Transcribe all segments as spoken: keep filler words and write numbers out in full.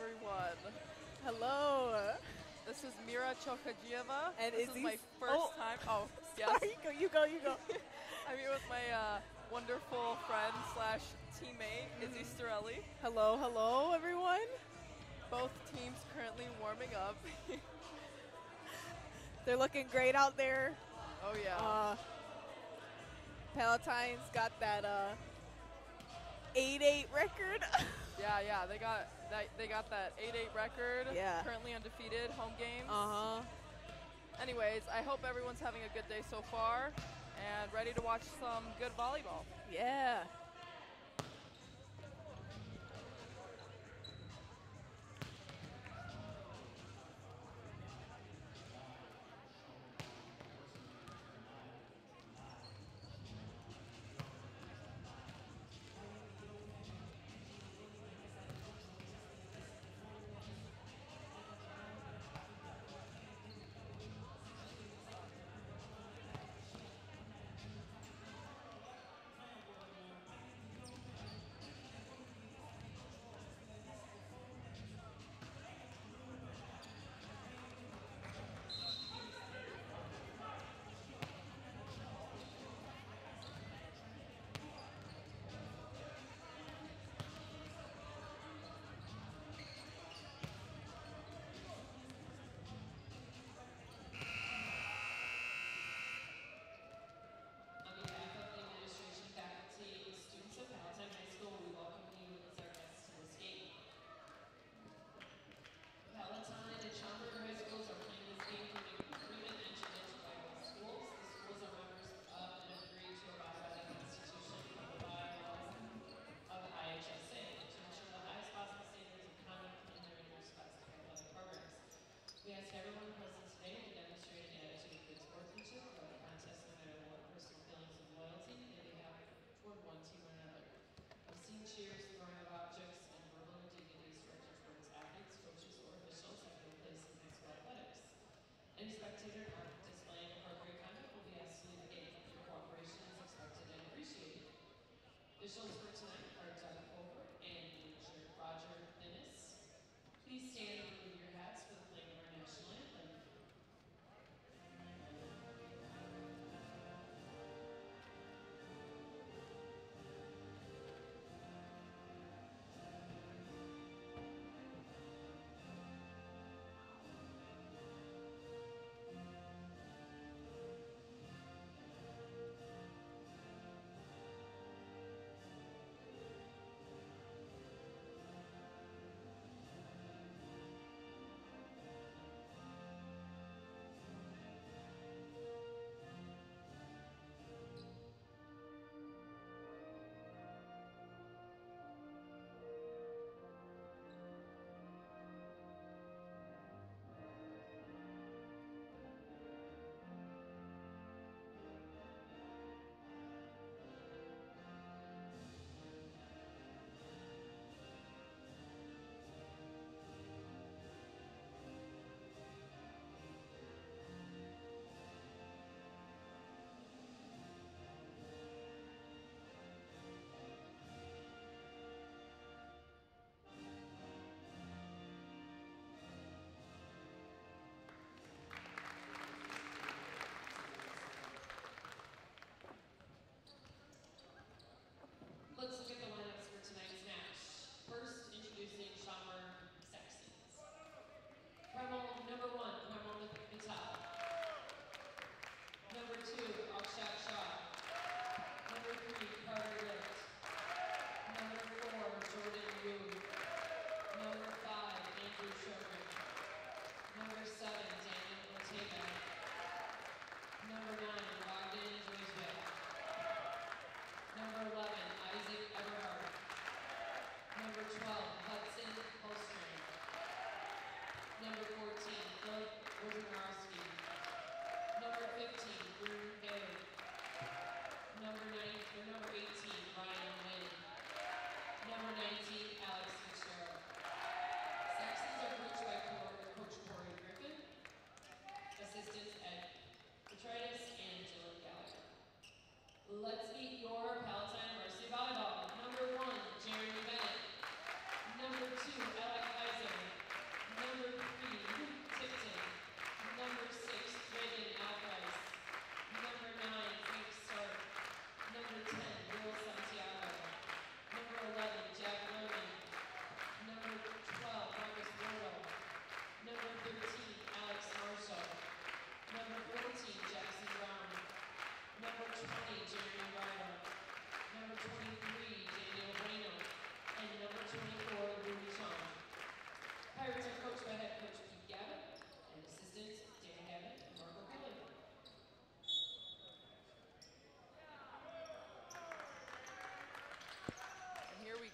everyone. Hello. This is Mira Tchohadjieva. And this is my first oh. time. Oh, yes. Sorry, go, you go, you go. I'm here with my uh, wonderful friend slash teammate, mm-hmm. Izzi Storelli. Hello, hello, everyone. Both teams currently warming up. They're looking great out there. Oh, yeah. Uh, Palatine's got that uh, eight eight record. Yeah, yeah, they got that. They got that eight eight record. Yeah. Currently undefeated, home games. Uh huh. Anyways, I hope everyone's having a good day so far, and ready to watch some good volleyball. Yeah. Officials for tonight are Doug Holbrook and Roger Dennis. Please stand and remove your hats for the playing of our national anthem. Let's look at the lineups for tonight's match. First, introducing Schaumburg Saxons. Ramon, number one, Ramon Lippa. Number two, Alshak Shah. Number three, Carter Litt. Number four, Jordan Yu. Number five, Andrew Sherman. Number seven, Daniel Ortega. Number nine, Juzwiak. Number eleven, Izzi Storelli.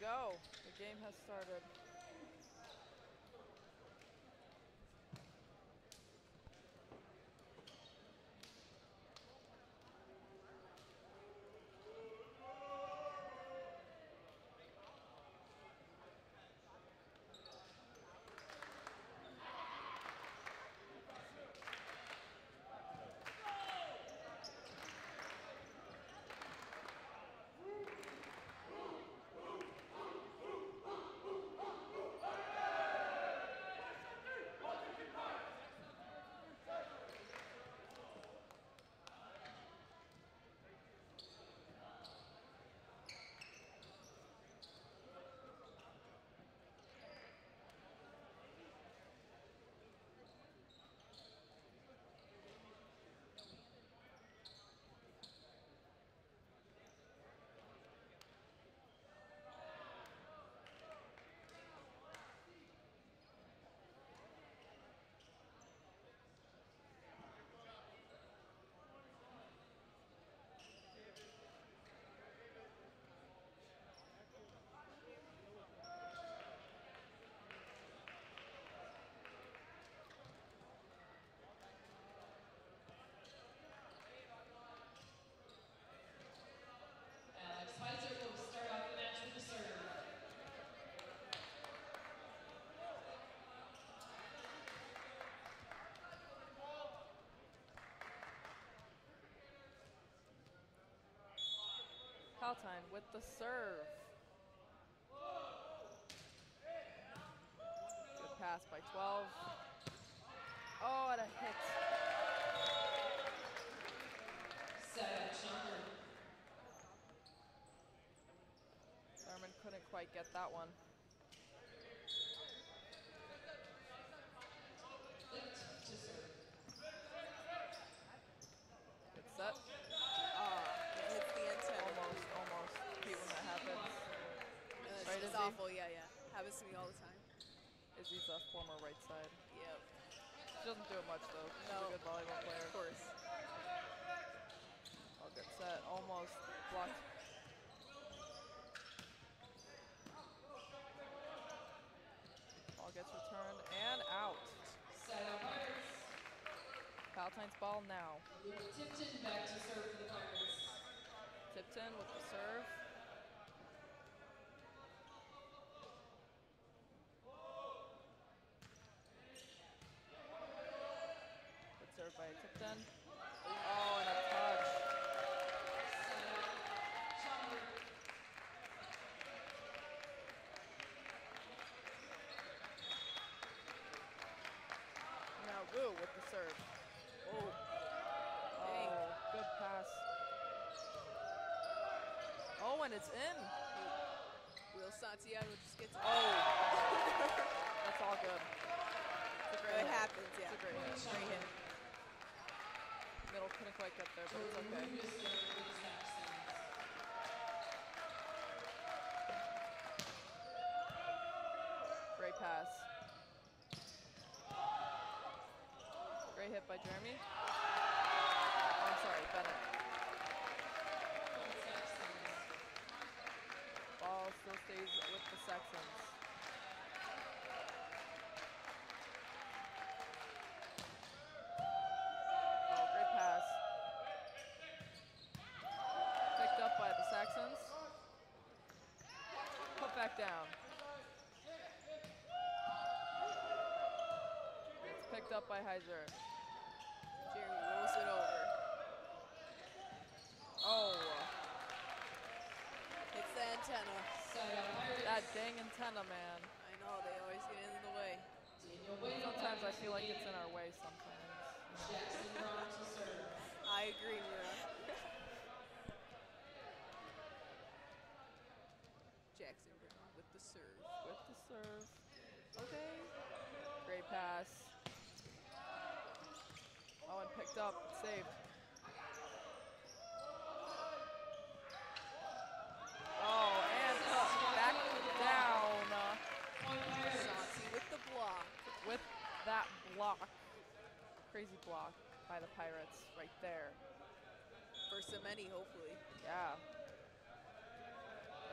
go. The game has started. Palatine with the serve. Good pass by twelve. Oh, what a hit. Seven. Lerman couldn't quite get that one. Good set. Right, it's awful, yeah, yeah. Happens to me all the time. Izzy's a former right side. Yep. She doesn't do it much, though. She's no. a good volleyball player. Of course. Oh, good set. Almost blocked. Ball gets returned and out. Palatine's ball now. Tipton back to serve for the Pirates. Tipton with the serve. Served by Tipton. Oh, and a touch. Now Wu with the serve. Oh, oh good pass. Oh, and it's in. Will Santiago just gets. Oh, that's all good. It's a great it hit. happens, yeah. It's a great hit. Great hit. Middle couldn't quite get there, but it's okay. Great pass. Great hit by Jeremy. Oh, I'm sorry, Bennett. Ball still stays with the Saxons. Put back down. It's picked up by Heiser. Jeremy rolls it over. Oh. It's the antenna. That dang antenna, man. I know, they always get in the way. Sometimes I feel like it's in our way sometimes. I agree, Mira. Jackson Brown with the serve. With the serve. Okay. Great pass. Oh, and picked up. Saved. Oh, and up. Back down. Santi with the block. With that block. Crazy block by the Pirates right there. First of many, hopefully. Yeah.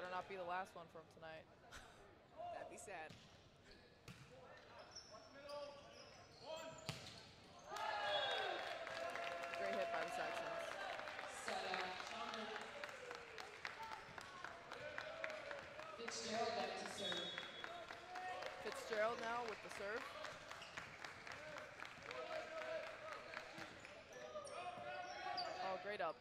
Better not be the last one from tonight. That'd be sad. Great hit by the Saxons. Fitzgerald back to serve. Fitzgerald now with the serve. Oh, great up.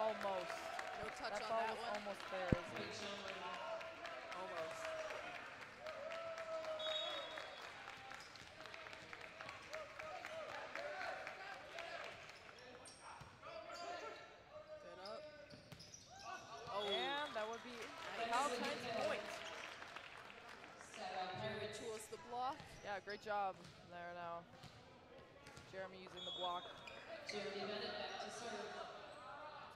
Almost. No touch that on that one. Almost there, isn't it? Almost. Good up. Oh, and that would be Palatine point. Jeremy tools the block. Yeah, great job there now. Jeremy using the block. Jeremy Bennett back to serve.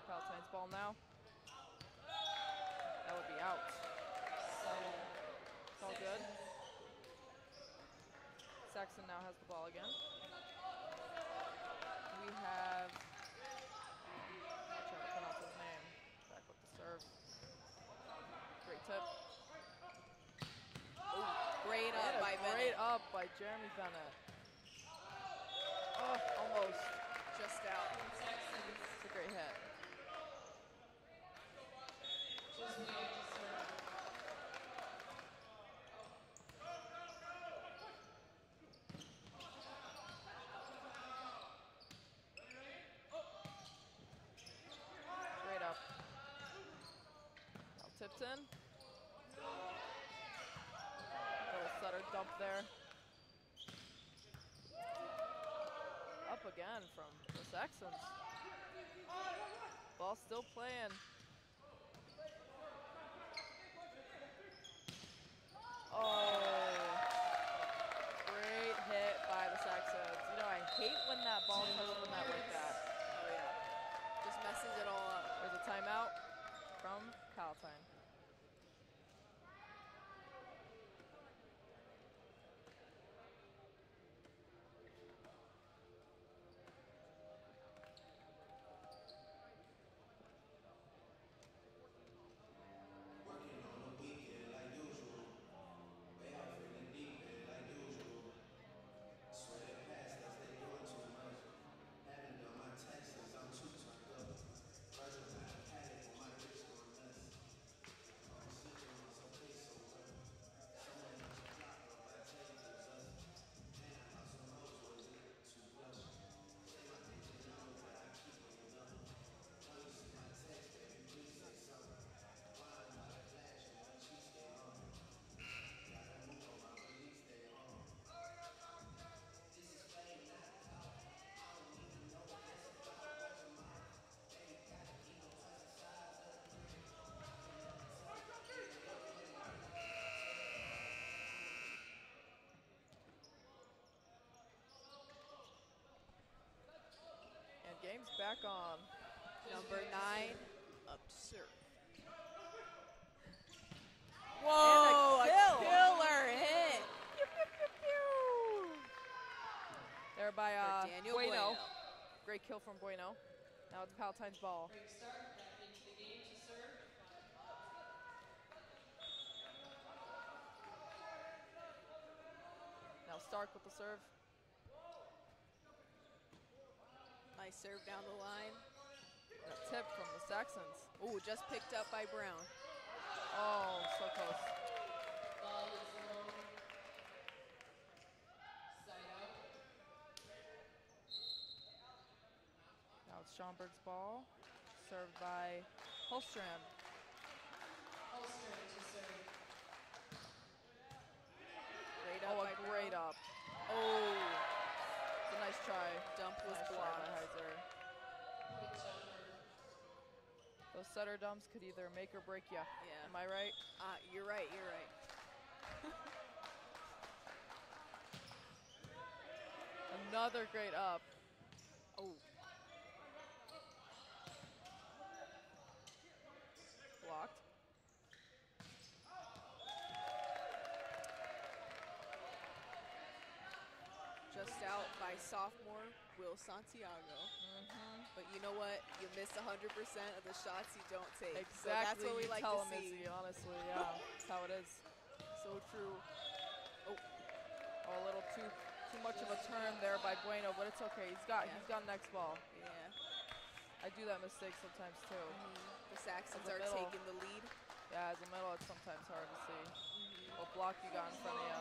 Palatine's ball now. That would be out. It's all good. Saxon now has the ball again. We have, I'm trying to pronounce his name. Back with the serve. Great tip. Ooh, great up by Bennett. Great up by Jeremy Bennett. Oh, almost just out. It's a great hit. Just need to serve. Great up. Now Tipton. Little setter dump there. Up again from the Saxons. Ball still playing. Oh, great hit by the Saxons. You know, I hate when that ball comes from that like that. Oh yeah, just messes it all up. There's a timeout from Palatine. Game's back on. Number nine, up to serve. Whoa, and a, kill. a killer hit. Pew, pew, pew, pew. There by uh, Daniel Bueno. Bueno. Great kill from Bueno. Now it's Palatine's ball. Frank Stark back into the game to serve. Now Stark with the serve. Nice serve down the line. And a tip from the Saxons. Ooh, just picked up by Brown. Oh, so close. Ball is long. Side out. Now it's Schaumburg's ball, served by Holstrand. Holstrand to serve. Great up. Oh, a great up. Oh. A nice try. Dump was nice blocked. Heiser. Those setter dumps could either make or break you. Yeah. Am I right? Uh, you're right. You're right. Another great up. Oh. Blocked. Just out by sophomore Will Santiago. Mm-hmm. Mm-hmm. But you know what? You miss one hundred percent of the shots you don't take. Exactly. So that's what we you like tell to see. Izzi, honestly, yeah. That's how it is. So true. Oh, oh a little too too much of a turn there by Bueno, but it's okay. He's got yeah. he's got next ball. Yeah. I do that mistake sometimes too. Mm-hmm. The Saxons are middle. taking the lead. Yeah, as a middle, it's sometimes hard to see mm-hmm. what block you got in front of you.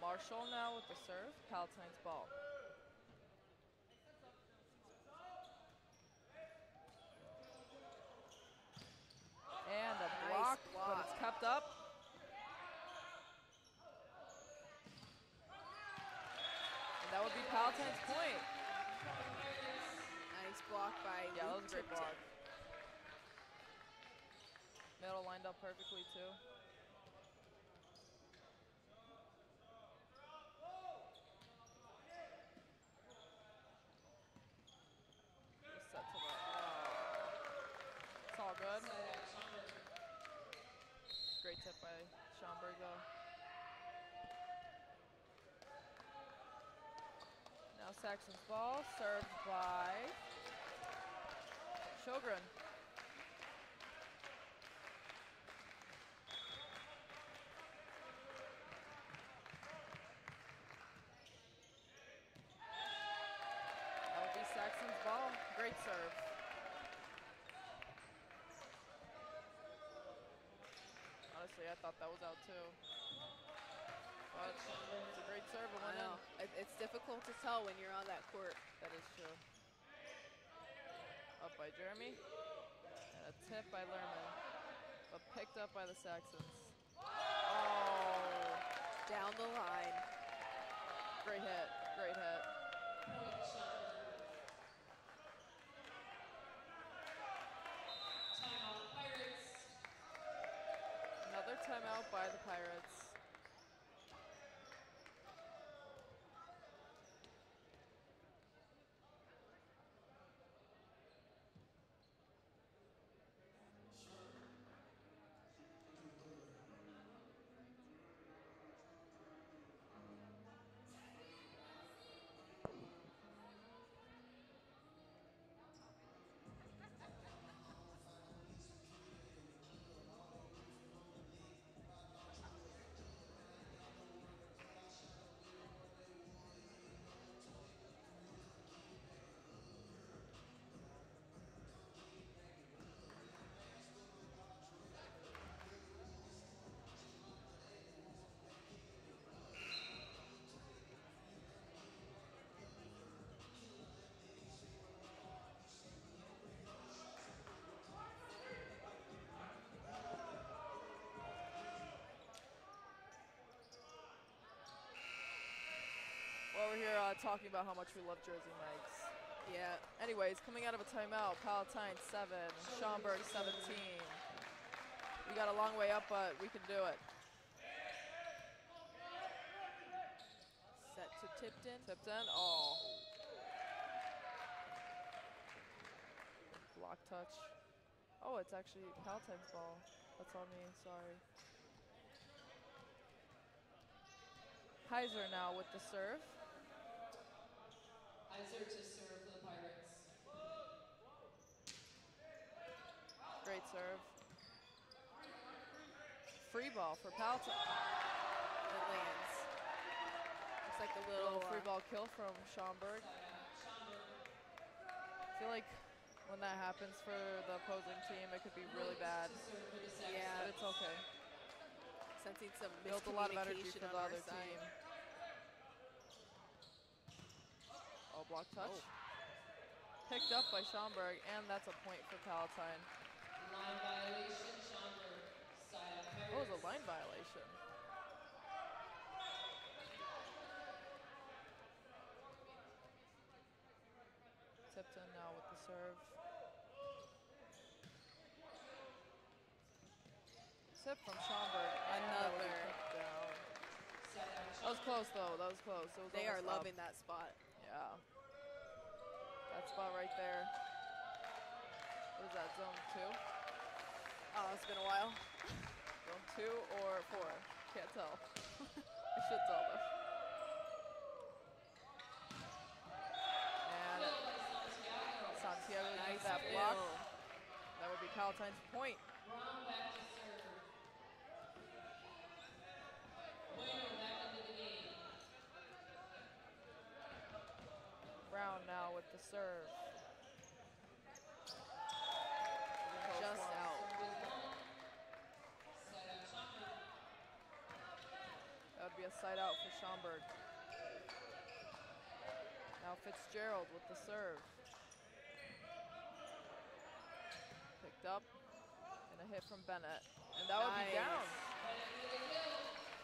Marshall now with the serve, Palatine's ball. And a nice block, block, but it's kept up. And that would be Palatine's point. Nice block by yeah, Luke Tipton. Block. Middle lined up perfectly too. It's all good. Great tip by Schaumburg though. Now Saxon's ball, served by Sjogren. That would be Saxon's ball. Great serve. Honestly, I thought that was out too. But it's a great serve. I know. It, it's difficult to tell when you're on that court. That is true. Up by Jeremy. And a tip by Lerman. But picked up by the Saxons. Oh. Down the line. Great hit. Great hit. Timeout Pirates. Another timeout by the Pirates. Well, we're here uh, talking about how much we love jersey mics. Yeah. Anyways, coming out of a timeout, Palatine seven, Schaumburg seventeen. We got a long way up, but we can do it. Set to Tipton. Tipton. Oh. Block touch. Oh, it's actually Palatine's ball. That's on me. Sorry. Heiser now with the serve. Heiser to serve the Pirates. Great serve. Free ball for Palatine. It lands. Looks like a little, little free ball kill from Schaumburg. I feel like when that happens for the opposing team, it could be really bad. Yeah, but it's okay. Sensing some built a lot of energy for the other side. team. Oh, block touch. Oh. Picked up by Schaumburg, and that's a point for Palatine. Line violation, Schaumburg. Side oh, it was a line violation. Tipton now with the serve. Tip from Schaumburg. Another. That was close though, that was close. Was they are loving up. that spot. Yeah. That spot right there. What is that, zone two? Oh, it's been a while. Well, two or four. Can't tell. I should tell though. And Santiago needs that block. That would be Palatine's point. Brown now with the serve. Just out. That would be a side out for Schaumburg. Now Fitzgerald with the serve. Picked up and a hit from Bennett. And that nice. would be down.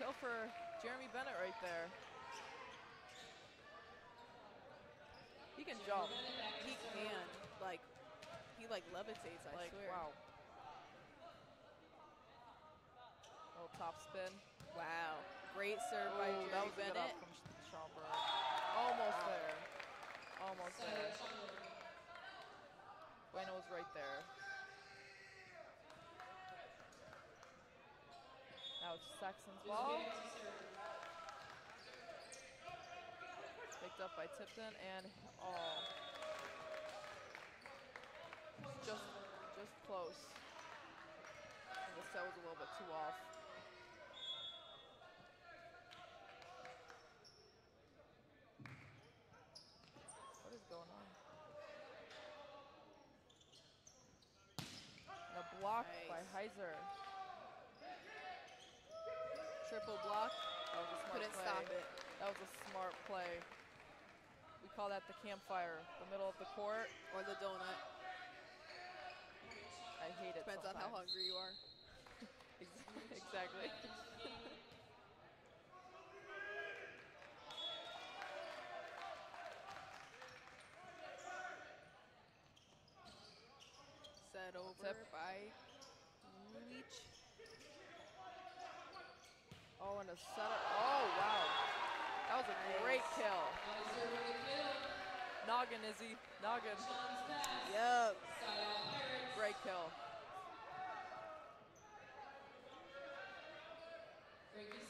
Kill for Jeremy Bennett right there. He can jump. He can. Like, he like levitates, I like, swear. Wow. Little top spin. Wow. Great serve Ooh, by Jeremy that was Bennett. That was good from Schaumburg. Almost wow. there. Almost so there. Bueno was right there. Now it's Saxon's ball. Picked up by Tipton and all. Oh. Just, just close. And the set was a little bit too off. What is going on? And a block nice. by Heiser. Triple block. That was a smart Couldn't play. stop it. That was a smart play. We call that the campfire, the middle of the court. Or the donut. I hate it Depends sometimes. on how hungry you are. Exactly. Set over Tip. by Luecht. Oh, and a setup. Oh, wow. That was a nice. great kill. Noggin, Izzy. Noggin. Yep. Great kill.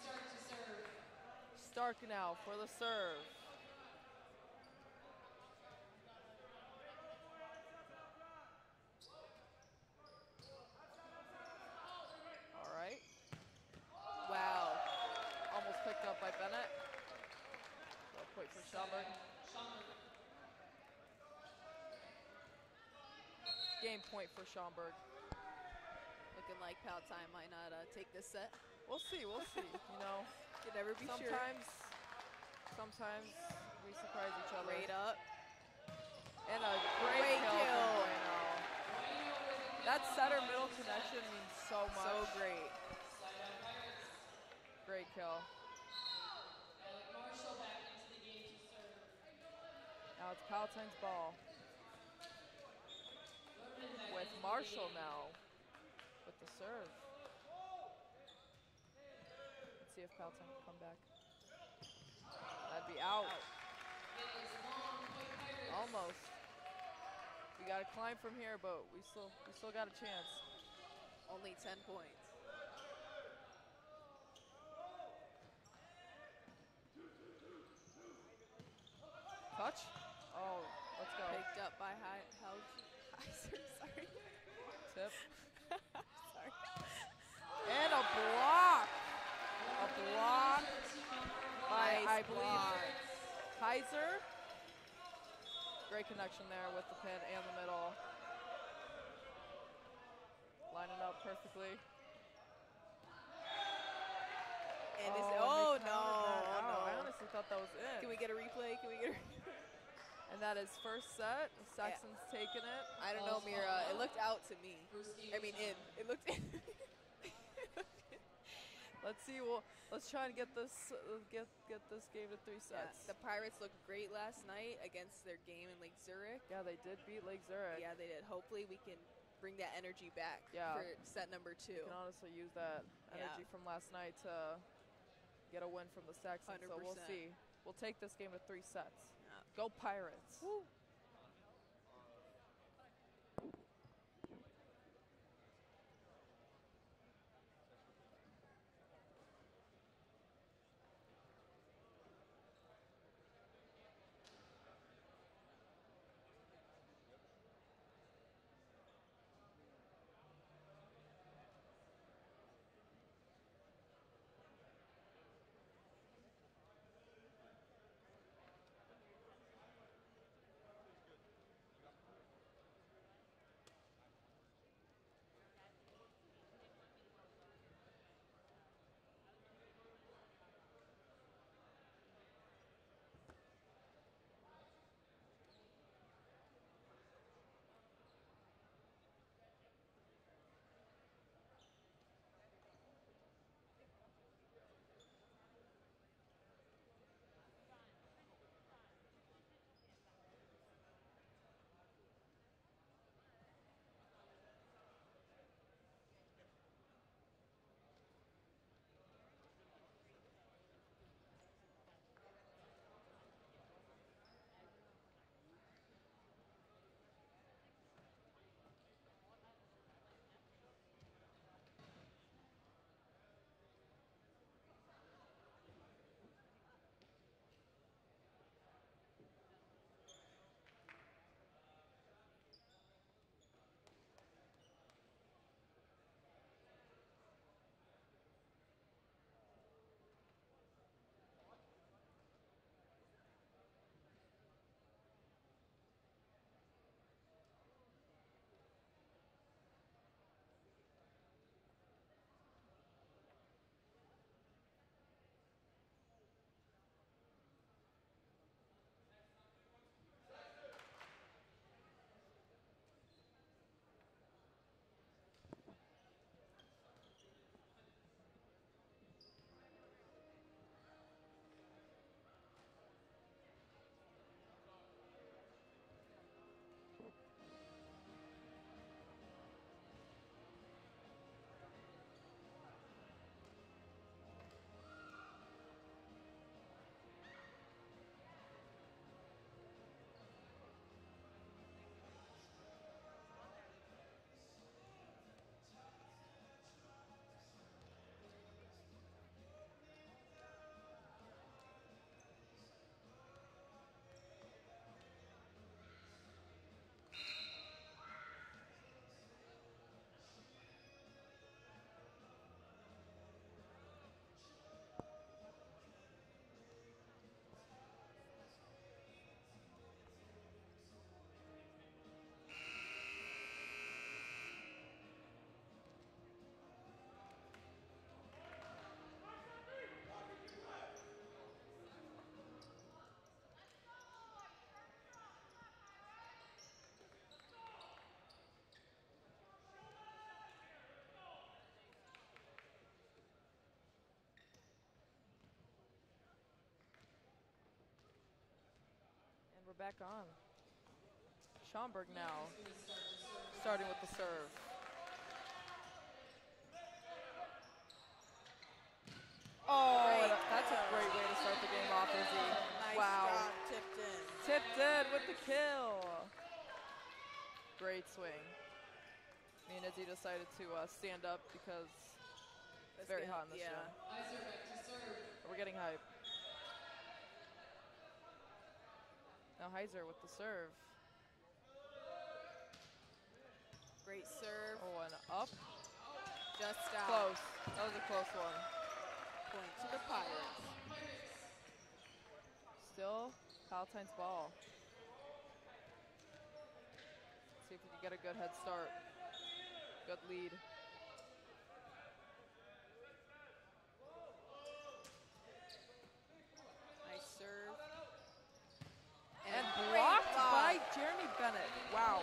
Stark to serve. Stark now for the serve. All right. Wow. Almost picked up by Bennett. Point for Schaumburg. Game point for Schaumburg. Looking like Palatine might not uh, take this set. We'll see. We'll see. You know, you never be sometimes, sure. Sometimes, sometimes we surprise each other. Right up. And a great, great kill. kill. Right now. That setter middle connection means so much. So great. Great kill. Now it's Palatine's ball with Marshall now with the serve. Let's see if Palatine can come back. That'd be out. Almost. We gotta climb from here, but we still we still got a chance. Only ten points. Touch. Oh, let's go. Picked up by Heiser. Sorry. Tip. Sorry. And a block. A block by, I believe, Heiser. Great connection there with the pin and the middle. Lining up perfectly. And oh, oh no, no. I honestly thought that was it. Can we get a replay? Can we get a replay? And that is first set. The Saxons yeah. taking it. I don't know, Mira. It looked out to me. I mean, in. It looked in. Let's see. Well, let's try and get this uh, get get this game to three sets. Yeah. The Pirates looked great last night against their game in Lake Zurich. Yeah, they did beat Lake Zurich. Yeah, they did. Hopefully, we can bring that energy back yeah. for set number two. You can honestly use that energy yeah. from last night to get a win from the Saxons. one hundred percent. So we'll see. We'll take this game to three sets. Yeah. Go Pirates. Woo. back on. Schaumburg now, starting with the serve. Oh, great. That's a great way to start the game off, Izzi. Nice wow. job, Tipton. Tipton with the kill. Great swing. Me and Izzi decided to uh, stand up because it's very hot in this yeah. room. We're getting hype. Now Heiser with the serve. Great serve. Oh, and up. Just out. Close. That was a close one. Point to the Pirates. Still Palatine's ball. Let's see if we can get a good head start. Good lead. Nice serve. And, and blocked by Jeremy Bennett. Wow.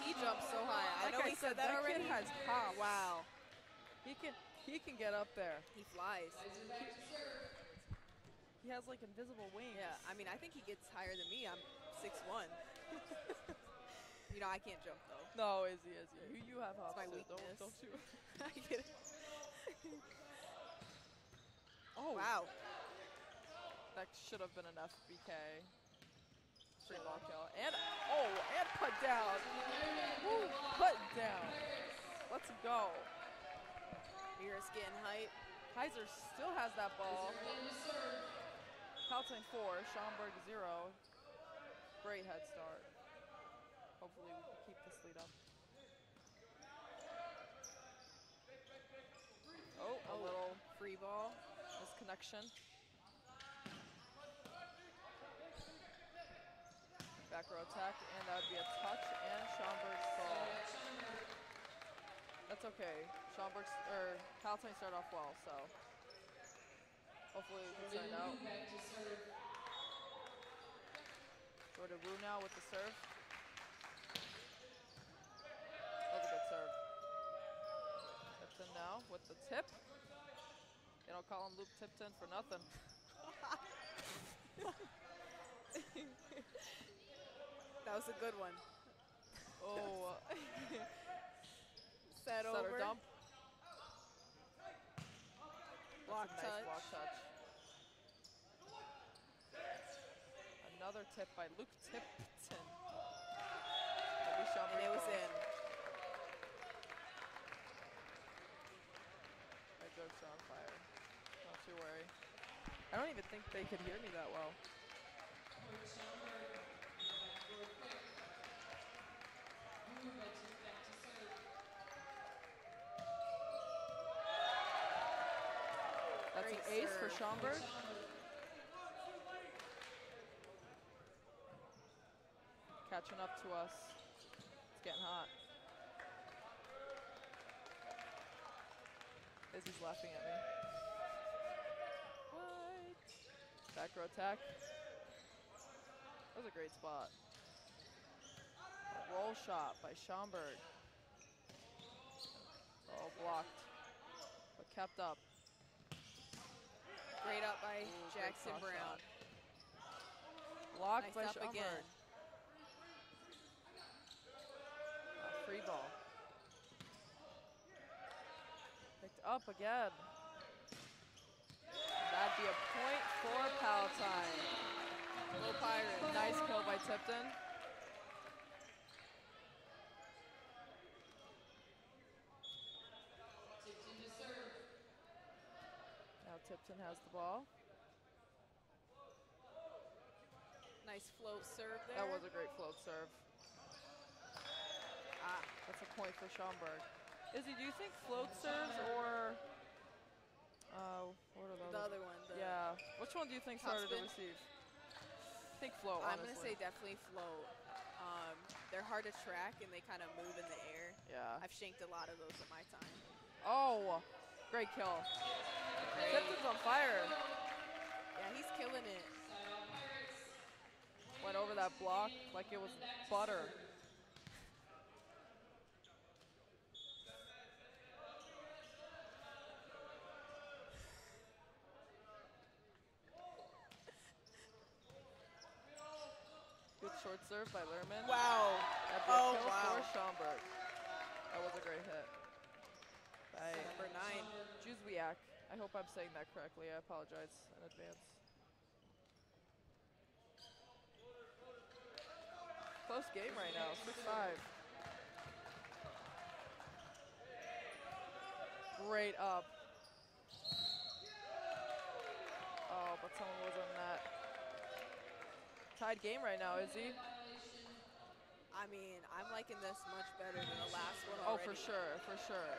He jumps so high. I like know I he said, said that, that already. Kid has pops. Wow. He can he can get up there. He flies. He has like invisible wings. Yeah, I mean I think he gets higher than me. I'm six one. You know I can't jump though. No, Izzi, Izzi. You you have hops. It's my weakness. Don't, don't you? I get it. Oh wow. That should have been an F B K. Ball kill. And oh, and put down. Woo, put down. Let's go. Mira's getting hype. Heiser still has that ball. Palatine four, Schaumburg zero. Great head start. Hopefully we can keep this lead up. Oh, a little free ball. Misconnection. Back row attack, and that would be a touch, and Schaumburg's ball. That's okay. Schaumburg's, or Palatine started off well, so. Hopefully we can sign out. Jordan Wu now with the serve. That's a good serve. Tipton now with the tip. They don't call him Luke Tipton for nothing. That was a good one. Oh. Set over. Setter dump. Block touch. Nice block touch. Another tip by Luke Tipton. And it was in. My joke's on fire. Not too worried. I don't even think they could hear me that well. That's Great an ace serve. for Schaumburg. Catching up to us. It's getting hot. Izzy's laughing at me. What? Back row attack. That was a great spot. A roll shot by Schaumburg. Oh, blocked, but kept up. Great up by Ooh, Jackson Brown. Shot. Blocked nice by up Schaumburg. Again. A free ball. Picked up again. That'd be a point for Palatine. Little Pirate. Nice kill by Tipton. Tipton to serve. Now Tipton has the ball. Nice float serve there. That was a great float serve. Ah, that's a point for Schaumburg. Izzi, do you think float serves or uh, what are those? The other one. The yeah. Which one do you think started to receive? I think float, I'm going to say definitely float. Um, they're hard to track, and they kind of move in the air. Yeah. I've shanked a lot of those in my time. Oh, great kill. Great. Tipton's on fire. Yeah, he's killing it. Went over that block like it was butter. serve by Lerman. Wow. That oh, wow. For Schaumburg. That was a great hit. By number nine, Juzwiak. I hope I'm saying that correctly. I apologize in advance. Close game right now, six five. Great up. Oh, but someone was on that. Tied game right now, Izzi. I mean, I'm liking this much better than the last one already. Oh, for sure, for sure.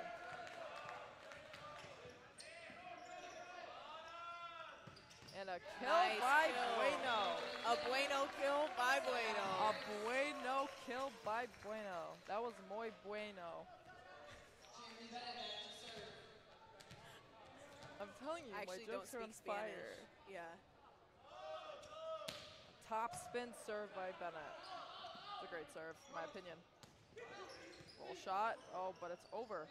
And a kill nice by kill. Bueno. A Bueno kill by Bueno. A Bueno kill by Bueno. That was muy bueno. I'm telling you, I my jokes are on fire. Yeah. Top spin serve by Bennett. It's a great serve, in my opinion. Roll shot. Oh, but it's over.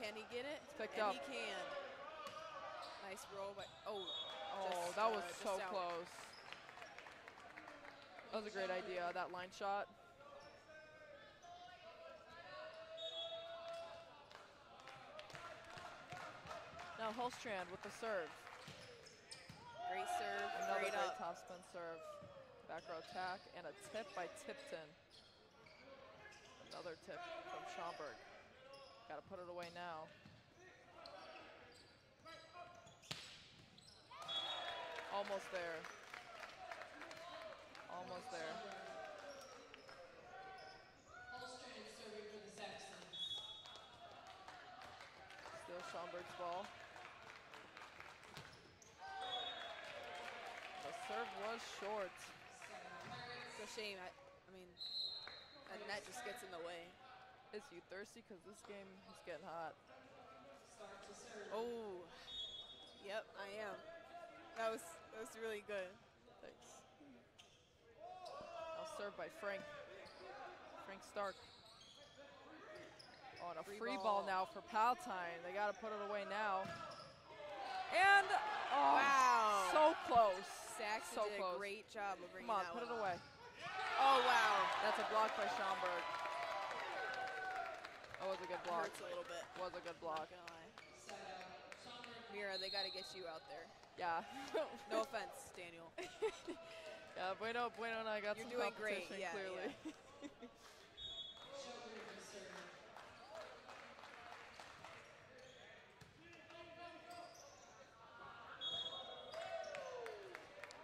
Can he get it? It's picked and up. He can. Nice roll, but oh, oh, just, that was uh, so close. That was a great idea, that line shot. Now Holstrand with the serve. Great serve. Another great, great topspin serve. Back row attack and a tip by Tipton. Another tip from Schaumburg. Gotta put it away now. Almost there. Almost there. Holstrand serving for the Saxons. Still Schaumburg's ball. The serve was short. It's a shame. I, I mean, that net just gets in the way. Is you thirsty? Because this game is getting hot. Start to serve. Oh, yep, I am. That was that was really good. Thanks. Now served by Frank. Frank Stark. On oh, a free, free ball. ball now for Palatine. They got to put it away now. And oh, wow, so close. Saxon so did close. a great job of bringing that Come on, that put one it away. Oh wow, that's a block by Schaumburg. That was a good block. Hurts a little bit. Was a good block. Not gonna lie. So, Mira, they got to get you out there. Yeah. No offense, Daniel. Yeah, Bueno, Bueno, and I got You're some doing competition great. Yeah, clearly. Yeah.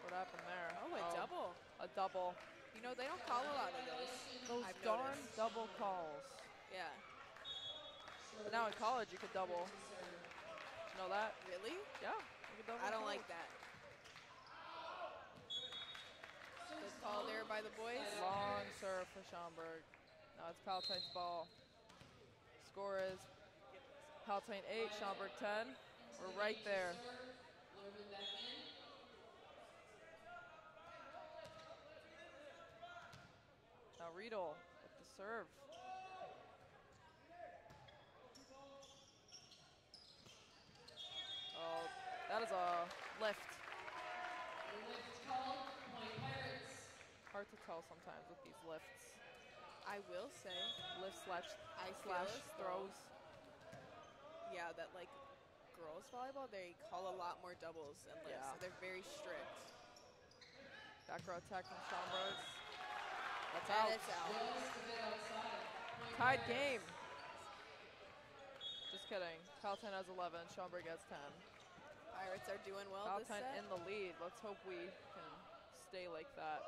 What happened there? Oh, a oh, double. A double. You know, they don't call a lot of those. Those I've darn noticed. double calls. Yeah. But now in college, you could double. Did you know that? Really? Yeah. You could double I don't college. like that. Good call there by the boys. Long serve for Schaumburg. Now it's Palatine's ball. Score is Palatine eight, Schaumburg ten. We're right there. Now Riedel with the serve. Oh, that is a lift. Hard to tell sometimes with these lifts. I will say. Lift slash, I slash throws. Yeah, that like girls volleyball, they call a lot more doubles and lifts. Yeah. So they're very strict. Back row attack from Schaumburg. That's out. That's out. Tied game. Just kidding. Palatine has eleven. Schaumburg has ten. Pirates are doing well Palatine this set. in the lead. Let's hope we can stay like that.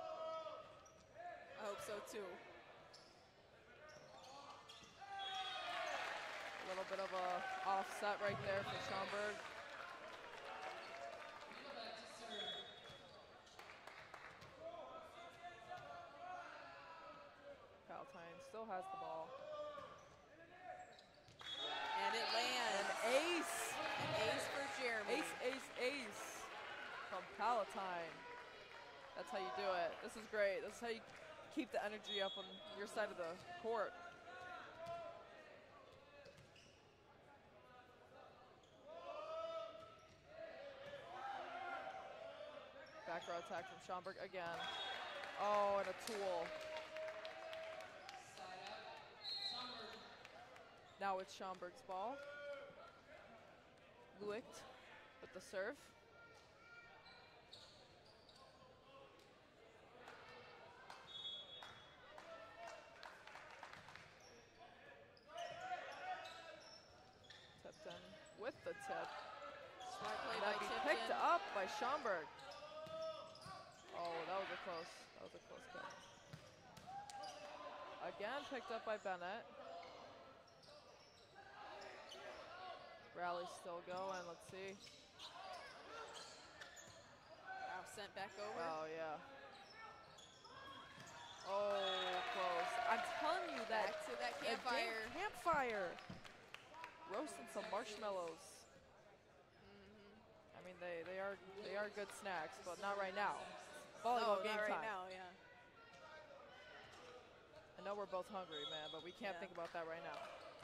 I hope so too. A little bit of a offset right there for Schaumburg. Palatine still has the ball. And it lands. An ace. An ace for Jeremy. Ace, ace, ace from Palatine. That's how you do it. This is great. This is how you keep the energy up on your side of the court. Back back row attack from Schaumburg again. Oh, and a tool. Now it's Schaumburg's ball. Luecht with the serve. Tipton with the tip. Smart play by Tipton. Picked up by Schaumburg. Oh, that was a close. That was a close kick. Again picked up by Bennett. Rally's still going. Let's see. Wow, sent back over. Oh yeah. Oh, close. I'm telling you that. Back to that campfire. Campfire. Roasting some marshmallows. Mm-hmm. I mean, they they are they are good snacks, but not right now. Volleyball oh, game not time. Right now, yeah. I know we're both hungry, man, but we can't yeah. think about that right now.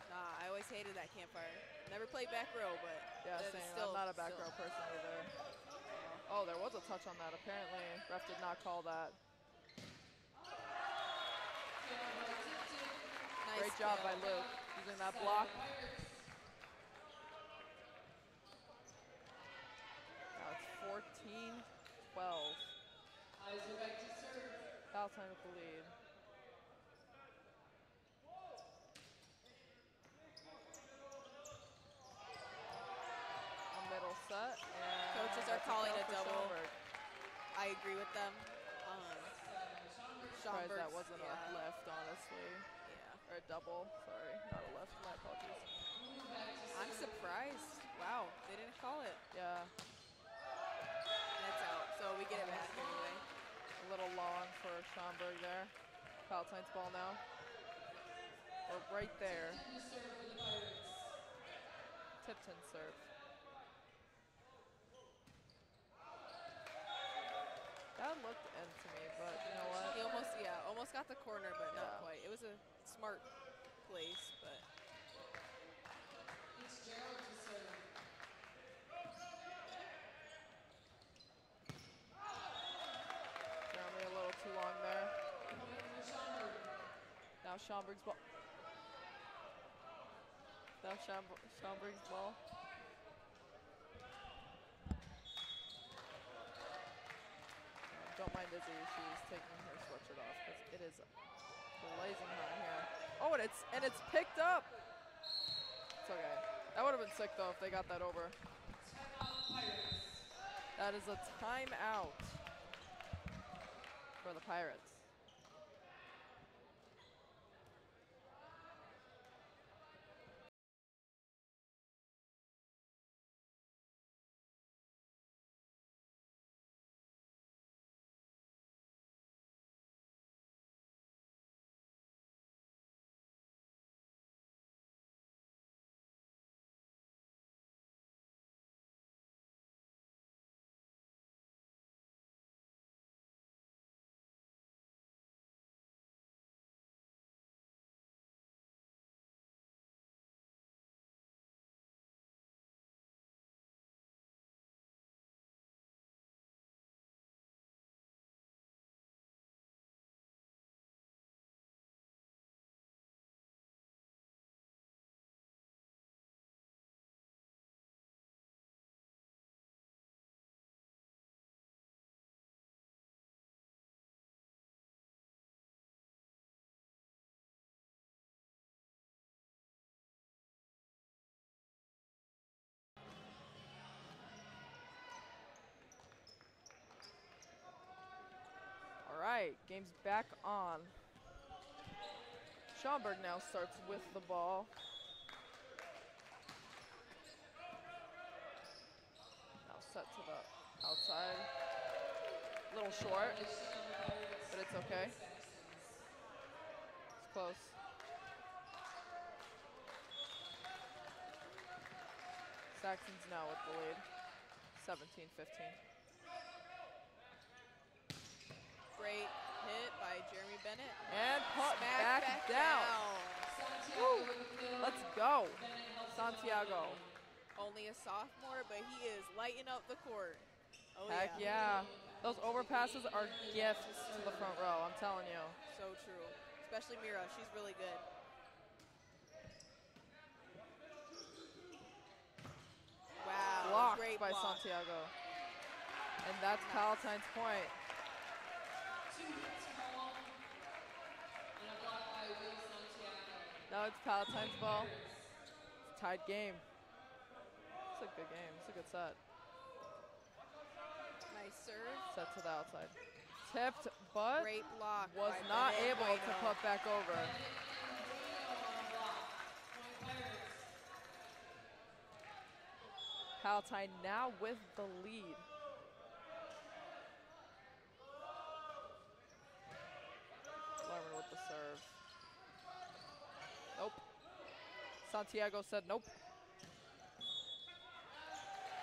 Nah, I always hated that campfire. Never played back row, but yeah, same. Still, I'm not a back still. row person either. Oh, there was a touch on that. Apparently, ref did not call that. Nice Great job kill. by Luke using that block. Now it's fourteen twelve. Foul time with the lead. Middle set. And coaches are calling a double. Schaumburg. I agree with them. Um, Schaumburg. That wasn't yeah. a left, honestly. Yeah. Or a double. Sorry, not a left. My apologies. I'm surprised. Wow, they didn't call it. Yeah. That's out. So we get it back anyway. A little long for Schaumburg there. Palatine's ball now. We're right there. Tipton serve. That looked end to me, but you know what? He almost, yeah, almost got the corner, but yeah. not quite. It was a smart place, but. Fitzgerald to serve. Jeremy a little too long there. Now Schaumburg's ball. Now Schaumburg, Schaumburg's ball. Don't mind Izzi, she's taking her sweatshirt off because it is blazing hot here. Oh, and it's and it's picked up. It's okay. That would have been sick though if they got that over. That is a timeout for the Pirates. All right, game's back on. Schaumburg now starts with the ball. Now set to the outside. A little short, but it's okay. It's close. Saxons now with the lead, seventeen fifteen. Great hit by Jeremy Bennett. And put back, back down. down. Let's go. Santiago. Only a sophomore, but he is lighting up the court. Oh, Heck yeah. yeah. Those overpasses are gifts to the front row, I'm telling you. So true, especially Mira, she's really good. Wow, blocked great by block. Santiago. And that's nice. Palatine's point. Now it's Palatine's ball. It's a tied game. It's a good game, it's a good set. Nice serve. Set to the outside. Tipped, but great block was not able Bueno. to put back over. Palatine now with the lead. Lerman with the serve. Nope. Santiago said nope.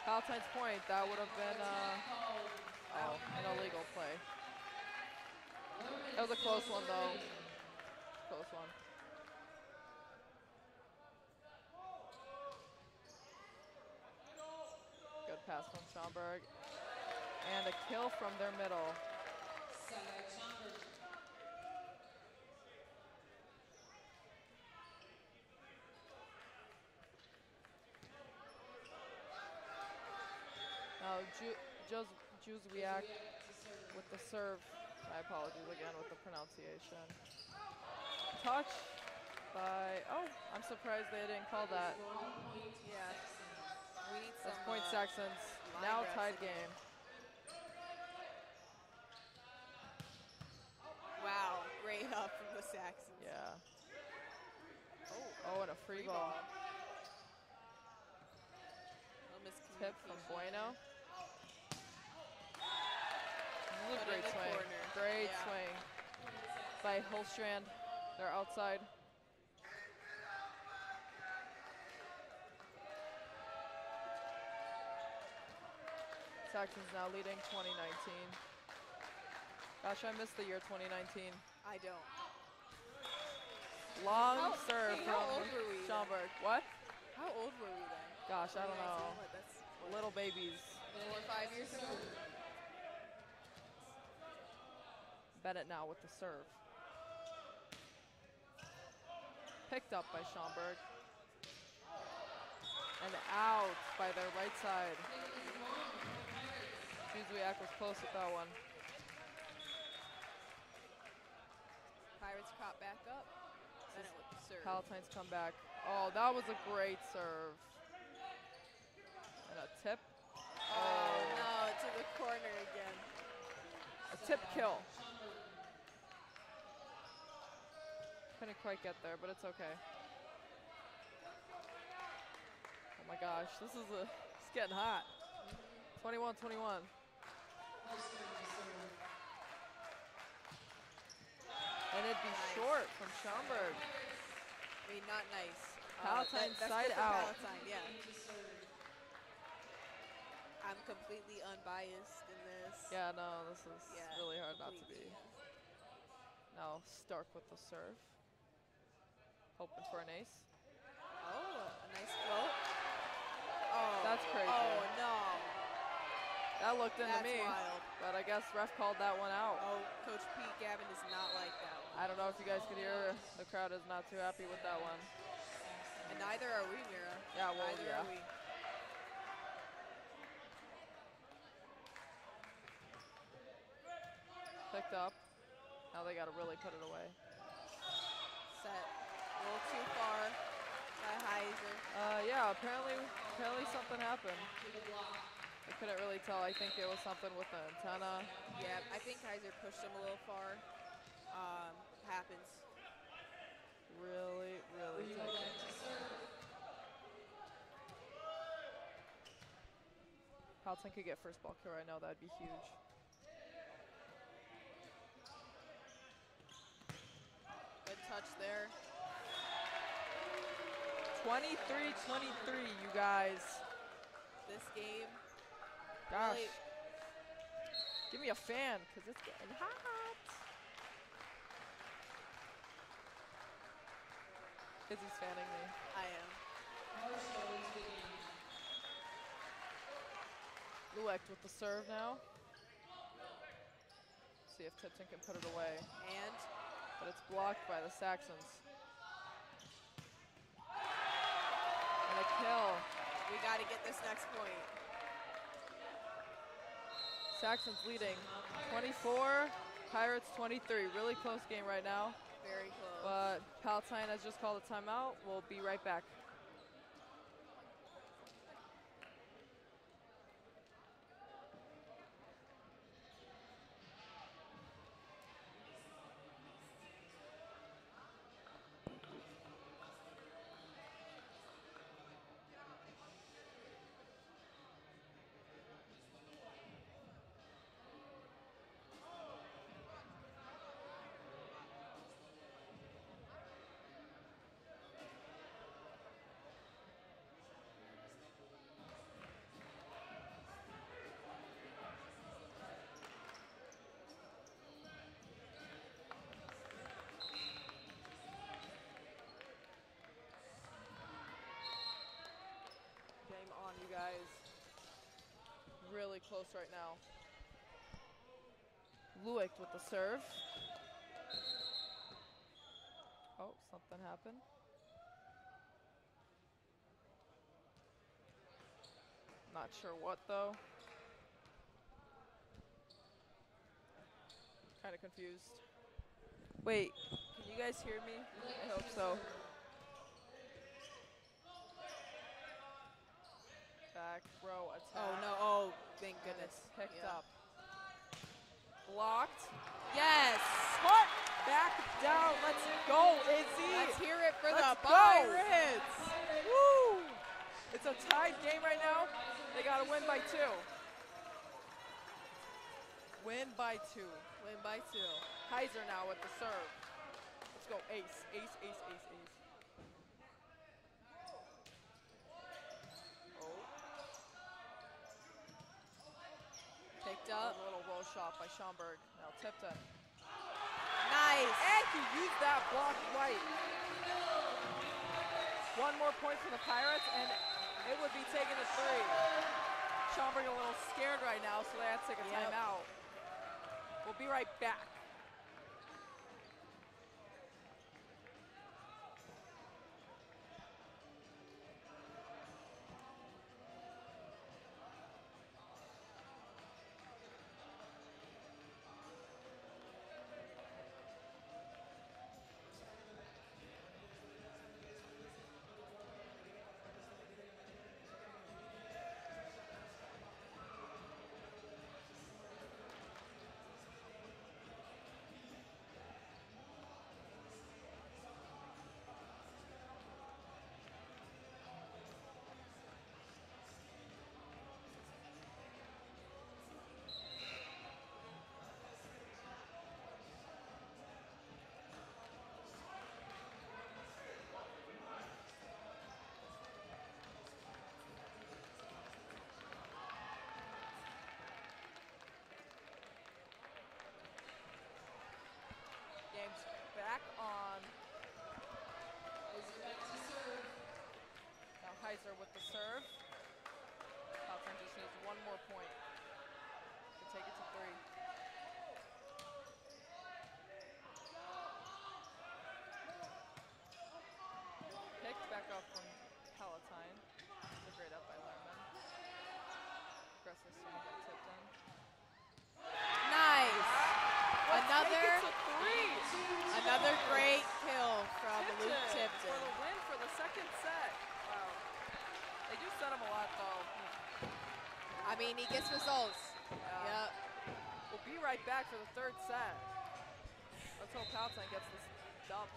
Palatine's point, that would have been uh, oh, an illegal play. That was a close one though. Close one. Good pass from Schaumburg. And a kill from their middle. Now, Juzwiak with the serve. My apologies again with the pronunciation. Touch by, oh, I'm surprised they didn't call that. Yeah. We need some, That's point uh, Saxons, now tied game. Wow, great up from the Saxons. Yeah. Oh, oh and a free, free ball. ball. Tip from Bueno. Great swing, corner. great yeah. swing by Holstrand. They're outside. Saxons now leading twenty nineteen. Gosh, I missed the year twenty nineteen. I don't. Long how, serve hey, from Schaumburg. What? How old were we then? Gosh, I don't know. What, that's Little babies. Four or five years ago. Bennett now with the serve. Picked up by Schaumburg. And out by their right side. Juzwiak was close with that one. Pirates caught back up. Bennett with the serve. Palatine's come back. Oh, that was a great serve. And a tip. Oh, oh no, to the corner again. A tip kill. Couldn't quite get there, but it's okay. Oh my gosh, this is a, it's getting hot. twenty-one twenty-one. And it'd be nice. Short from Schaumburg. I mean, not nice. Palatine uh, that, side out. Palatine, yeah. I'm completely unbiased in this. Yeah, no, this is yeah, really hard completely. not to be. Now Stark with the serve. Hoping for an ace. Oh, a nice float. Oh, that's crazy. Oh, no. That looked into That's me, wild. but I guess ref called that one out. Oh, Coach Pete Gavin does not like that one. I don't know if you guys could hear. The crowd is not too happy with that one. And neither are we, Mira. Yeah, well, neither yeah. are we. Picked up. Now they got to really put it away. Set. A little too far by Heiser. Uh, yeah, apparently, apparently something happened. I couldn't really tell. I think it was something with the antenna. Yeah, I think Heiser pushed him a little far. Um, happens. Really, really tight. Palatine could get first ball kill right now. That'd be huge. Good touch there. twenty-three twenty-three, you guys. This game. Gosh. Really. Give me a fan, because it's getting hot. Because he's fanning me. I am. Luecht with the serve now. see if Tipton can put it away. And? But it's blocked by the Saxons. And a kill. We got to get this next point. Saxons leading twenty-four, Pirates twenty-three. Really close game right now. Very close. But Palatine has just called a timeout. We'll be right back. On you guys, really close right now. Luecht with the serve. Oh, something happened. Not sure what though. Kind of confused. Wait, can you guys hear me? I hope so. Back row attack. Oh no, oh thank goodness. Picked yeah. up. Blocked. Yes! Smart! Back down. Let's go, Izzi! Let's hear it for Let's the Pirates! Woo! It's a tied game right now. They gotta win by two. Win by two. Win by two. Heiser now with the serve. Let's go. Ace, ace, ace, ace, ace. Picked up. A little roll shot by Schaumburg. Now Tipton. Nice. And he used that block right. One more point for the Pirates, and it would be taking a three. Schaumburg a little scared right now, so they have to take a yep. timeout. We'll be right back. Game's back on. Heiser back to serve. Now Heiser with the serve. Holstrand just needs one more point to take it to three. Picked back up from Palatine. It's a great up by Lerman. Aggressive swing by Tipton. Nice. Another, three. Another great kill from Tipton Luke Tipton. For the win for the second set. Wow. They do set him a lot, though. I mean, he gets results. Yeah. Yep. We'll be right back for the third set. Let's hope Palatine gets this dub.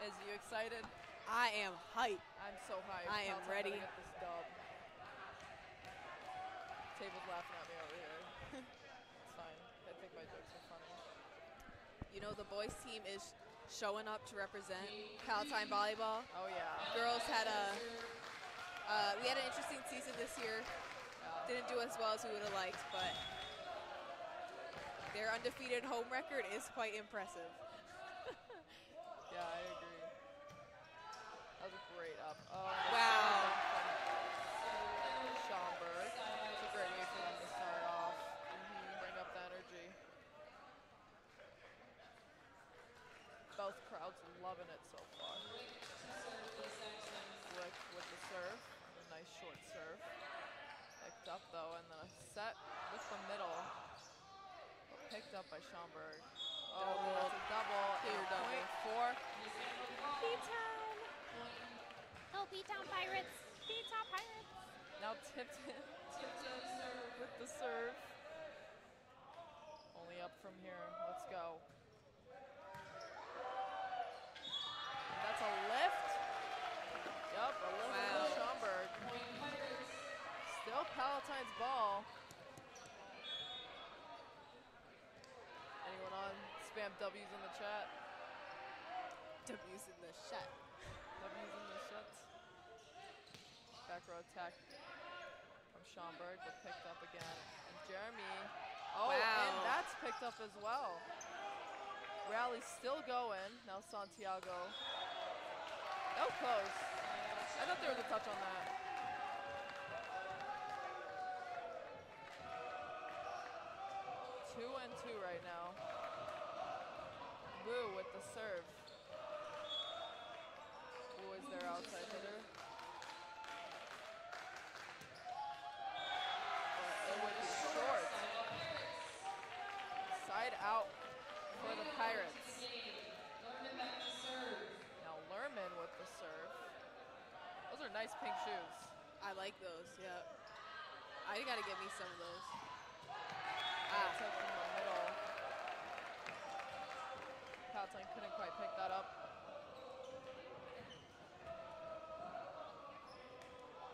Is you excited? I am hyped. I'm so hyped. I am ready. Get this dub. Table's laughing at me over here. It's fine. I think my jokes are funny. You know, the boys team is showing up to represent Palatine volleyball. Oh yeah. Girls had a. Uh, we had an interesting season this year. Yeah. Didn't do as well as we would have liked, but their undefeated home record is quite impressive. Yeah, I agree. That was a great up. Oh, wow. Schaumburg. It's a great way for them to start off. Mm-hmm. Bring up the energy. Both crowds loving it so far. Lueck with the serve. A nice short serve. Picked up though, and then a set with the middle. Picked up by Schaumburg. Oh, double. That's a double. Clear double. Four. P-Town. Oh, P-Town Pirates. P-Town Pirates. Now Tipton. Tipton with the serve. Only up from here. Let's go. That's a lift. Yep, a lift wow. from Schaumburg. Still Palatine's ball. Anyone on? Spam W's in the chat. W's in the chat. W's in the chat. Back row attack from Schaumburg, but picked up again. And Jeremy. Oh, wow. And that's picked up as well. Rally still going. Now Santiago. Oh, close. I thought there was a touch on that. Two and two right now. Wu with the serve. Wu is their outside hitter. But it would be short. Side out for the Pirates. Now Lerman with the serve. Those are nice pink shoes. I like those, yeah. I gotta get me some of those. Ah. Took in the middle. Palatine couldn't quite pick that up.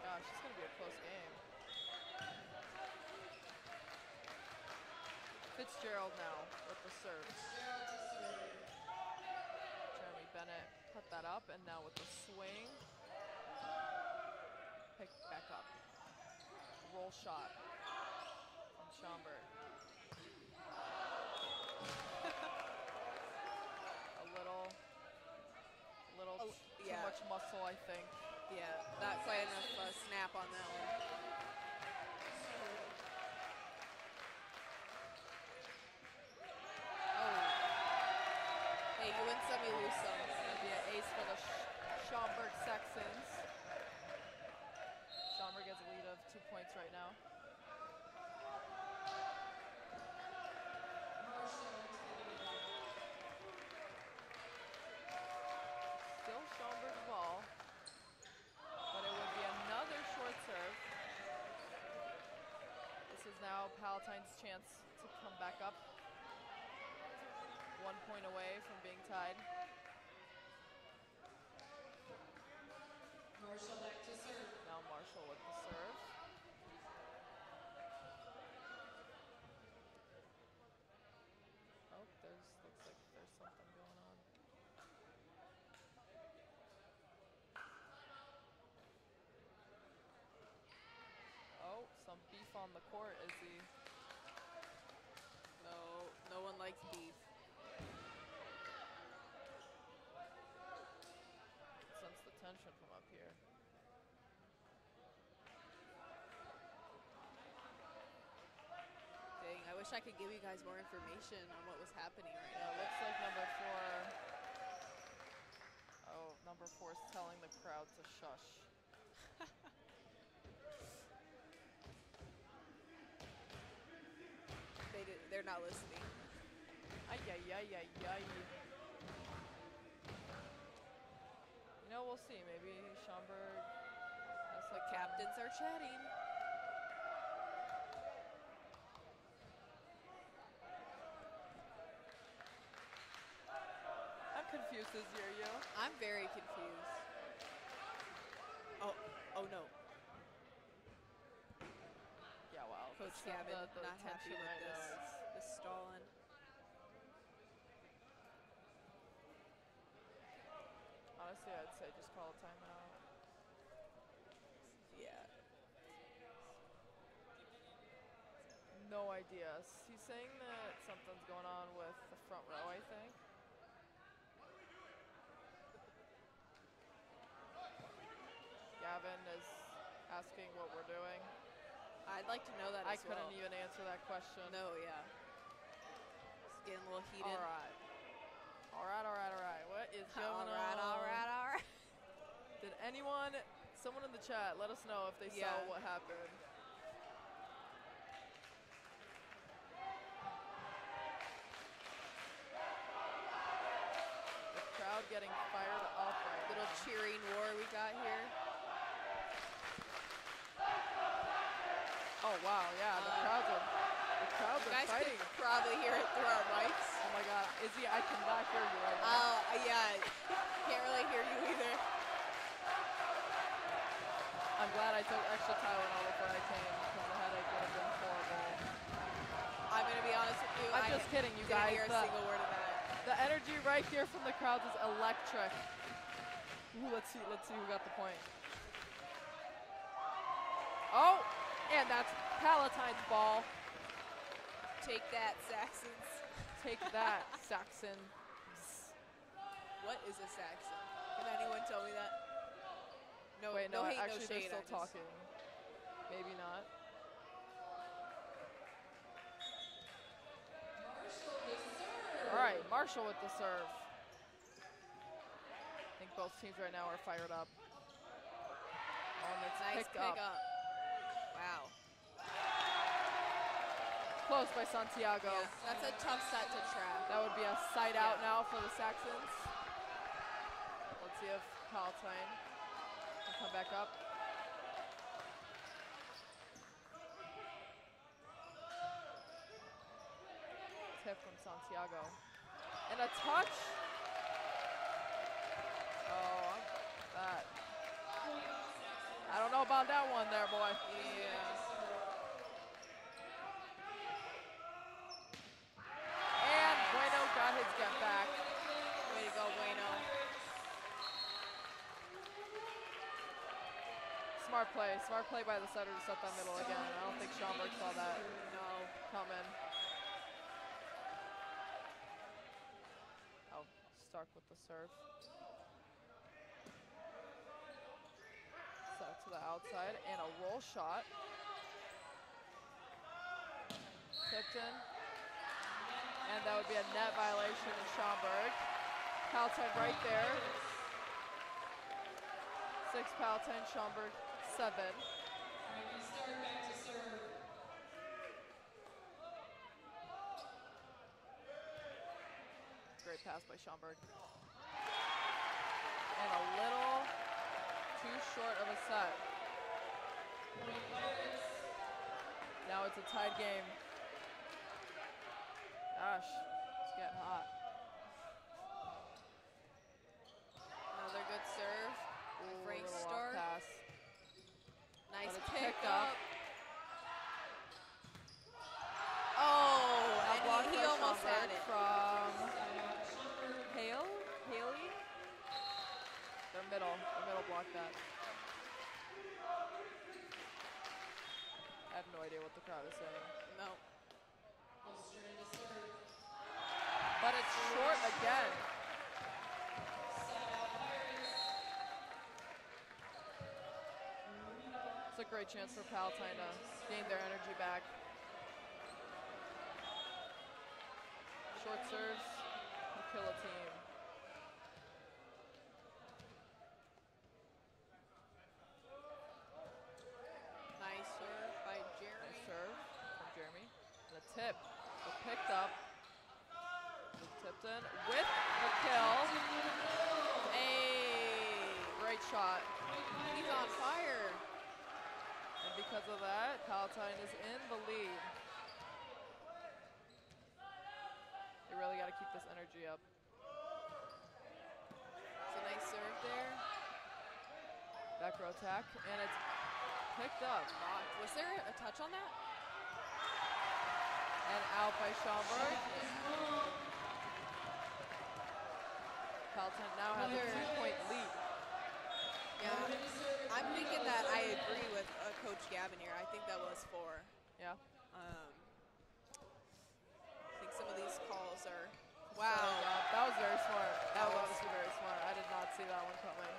Gosh, it's going to be a close game. Fitzgerald now with the serve. Jeremy Bennett put that up, and now with the swing. Pick back up. Roll shot. Schaumburg. a little, a little oh, too yeah. much muscle, I think. Yeah, not quite enough uh, snap on that one. Oh. Hey, you win some, you lose some. It's going to be an ace for the Sh Schaumburg Saxons. Schaumburg has a lead of two points right now. Still Schaumburg's ball, but it would be another short serve. This is now Palatine's chance to come back up. One point away from being tied. Marshall back to serve. Now Marshall with the serve. There's, looks like there's something going on. Oh, some beef on the court, Izzi. No, no one likes beef. Sense the tension from up here. I wish I could give you guys more information on what was happening right now. It looks like number four. Oh, number four is telling the crowd to shush. they did, they're not listening. Ay, ay, ay, ay, ay. You know, we'll see. Maybe Schaumburg. That's the captains are chatting. versus Yo-Yo? I'm very confused. Oh, oh no. Yeah, wow. Coach Gavin not happy with right this. This stalling. Honestly, I'd say just call a timeout. Yeah. No idea. He's saying that something's going on with the front row, I think. Gavin is asking what we're doing. I'd like to know that I as couldn't well. even answer that question. No, yeah. It's getting a little heated. All right. All right, all right, all right. What is going all on? All right, all right, all right. Did anyone, someone in the chat, let us know if they yeah. saw what happened. The crowd getting fired up. Right Little now. cheering war we got here. Oh wow, yeah, the um, crowds are, the crowds are guys fighting. Can probably hear it through our mics. Oh my God, Izzi, I cannot hear you right now. Oh uh, yeah, can't really hear you either. I'm glad I took extra Tylenol before I came because the headache would have been horrible. I'm gonna be honest with you. I'm I just kidding, you guys. Didn't hear a single word of that. The energy right here from the crowds is electric. Ooh, let's see, let's see who got the point. Oh. And that's Palatine's ball. Take that, Saxons. Take that, Saxons. What is a Saxon? Can anyone tell me that? No, Wait, no, no hate, actually no shade, they're still talking. Maybe not. All right, Marshall with the serve. I think both teams right now are fired up. And it's nice pick up. up. Wow. Close by Santiago. Yeah, that's a tough set to trap. That would be a side yeah. out now for the Saxons. Let's see if Palatine can come back up. Tip from Santiago. And a touch. Oh, that. I don't know about that one there, boy. Yeah. And Bueno got his get back. Way to go, Bueno. Smart play. Smart play by the setter to set that middle again. I don't think Schaumburg saw that. No. Coming. Oh, Stark with the serve. Out to the outside and a roll shot. Tipton. And that would be a net violation in Schaumburg. Palatine right there. Six Palatine, Schaumburg seven. Great pass by Schaumburg. And a little too short of a set. Now it's a tied game. Gosh, it's getting hot. Another good serve. Ooh, Frank Stark. Pass. Nice pick up. up. Oh, and he, he almost had it. From Hale? Haley? Their middle, their middle blocked that. I have no idea what the crowd is saying. No. But it's short again. It's a great chance for Palatine to gain their energy back. Short serves will kill a team. Nice serve by Jeremy. Nice serve from Jeremy. The tip, the picked up. Tipton with the kill. Hey, great shot. He's on fire. And because of that, Palatine is in the lead. They really got to keep this energy up. nice serve there. Back row attack, and it's picked up. Was there a touch on that? And out by Schaumburg. Palatine now has a two-point lead. Yeah, I'm thinking that I agree with uh, Coach Gavin here. I think that was four. Yeah. Um, I think some of these calls are. Wow. Sorry, yeah. That was very smart. That was obviously very smart. I did not see that one coming.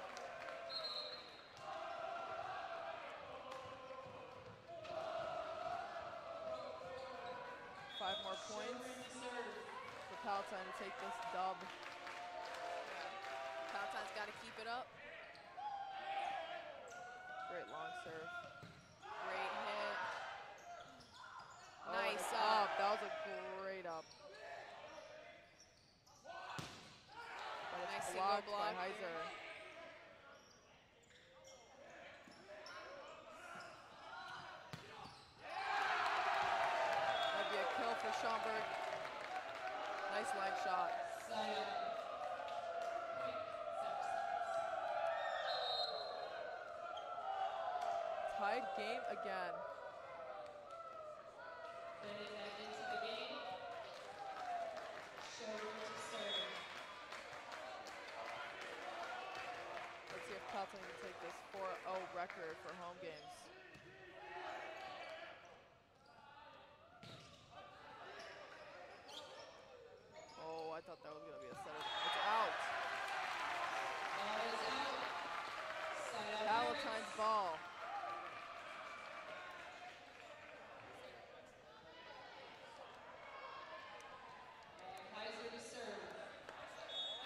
Five more points for Palatine to take this dub. Yeah. Palatine's got to keep it up. Great long serve. Great hit. Oh, nice up. up. That was a great up. But nice block by Heiser. That'd be a kill for Schaumburg. Nice line shot. Yeah. Tied game again. Into the game. Let's see if Palatine can take this four oh record for home games. Oh, I thought that was gonna be a set. It's out. out. Palatine's ball.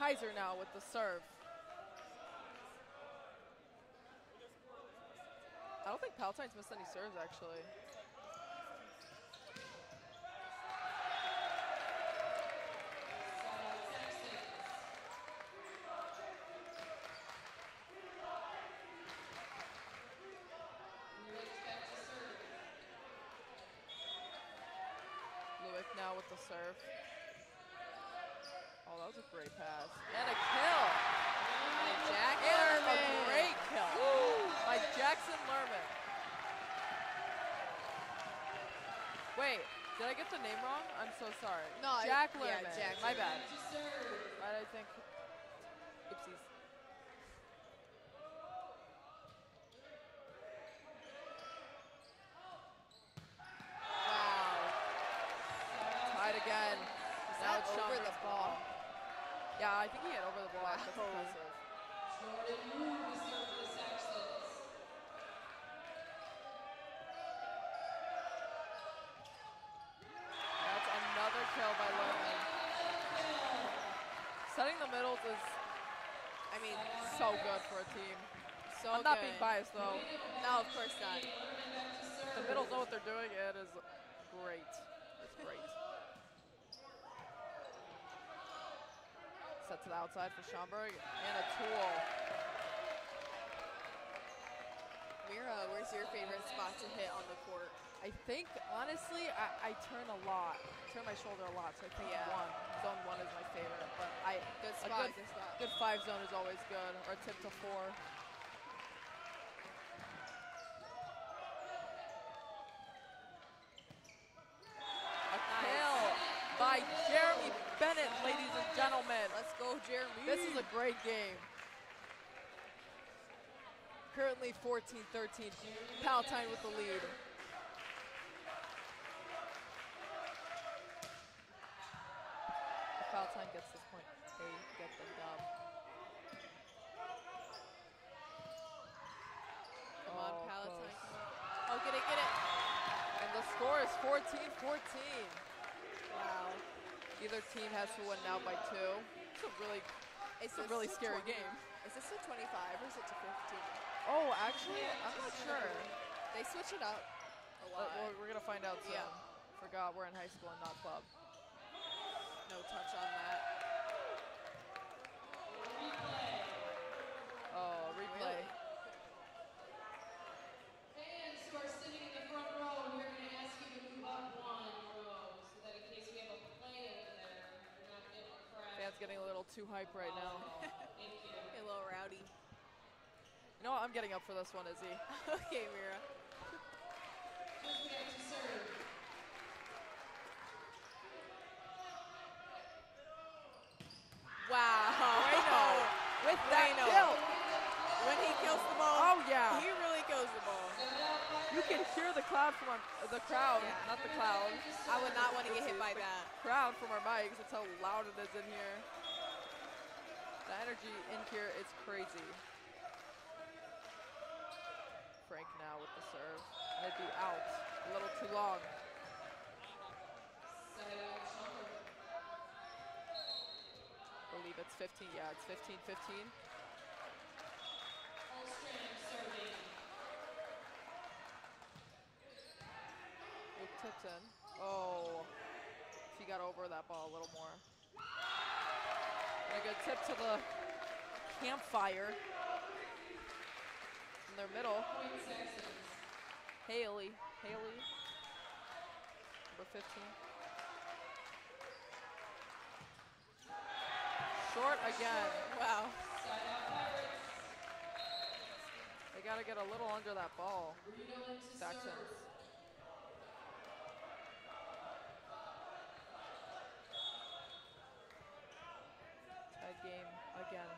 Heiser now with the serve. I don't think Palatine's missed any serves, actually. Lueck now with the serve. Oh, that was a great pass. And a kill. By Jackson Lerman. A great kill. Woo. By Jackson Lerman. Wait, did I get the name wrong? I'm so sorry. No, Jack it, Lerman. Yeah, Jack My bad. Why did I think? Oopsies. Wow. Tied again. Is that over the ball? ball? Yeah, I think he hit over the ball. Wow. That's impressive. Jordan Yu is here for the Saxons. That's another kill by Lerman. Setting the middles is, I mean, so good for a team. So I'm not good. being biased, though. No, of course not. The middles know what they're doing. It is great. It's great. Set to the outside for Schaumburg, and a tool. Mira, where's your favorite spot to hit on the court? I think, honestly, I, I turn a lot. I turn my shoulder a lot, so I think yeah. one. Zone one is my favorite, but I good spot, a good, good spot. Good five zone is always good, or tip to four. A kill nice. by Jeremy Bennett, ladies and gentlemen. Let's go, Jeremy. This is a great game. Currently fourteen thirteen, Palatine with the lead. If Palatine gets this point, they get the dub. Come oh, on, Palatine. Close. Oh, get it, get it. And the score is fourteen fourteen. Wow. Either team has to win now by two. It's a really, it's a really scary game. Is this to twenty-five or is it to fifteen? Oh, actually, I'm not sure. They switch it up a lot. Well, we're gonna find out soon. Yeah. Forgot we're in high school and not club. No touch on that. Oh, replay. Fans who are sitting in the front row, we're gonna ask you to move up one row so that in case we have a. Fans getting a little too hype right now. Thank you. thirty. You know what? I'm getting up for this one, Izzi. Okay, Mira. Wow. Bueno. With that Bueno. Kill. When he kills the ball, oh, yeah. He really kills the ball. You can hear the crowd from our, the crowd, yeah. Not the cloud. I would not want to get hit by that. Crowd from our mics, that's how loud it is in here. The energy in here is crazy. Frank now with the serve. And it'd be out a little too long. I believe it's fifteen, yeah, it's fifteen fifteen. Luke Tipton, oh, if he got over that ball a little more. And a good tip to the campfire in their middle. Haley, Haley, number fifteen. Short again, wow. They gotta get a little under that ball, Saxons. Tied game again.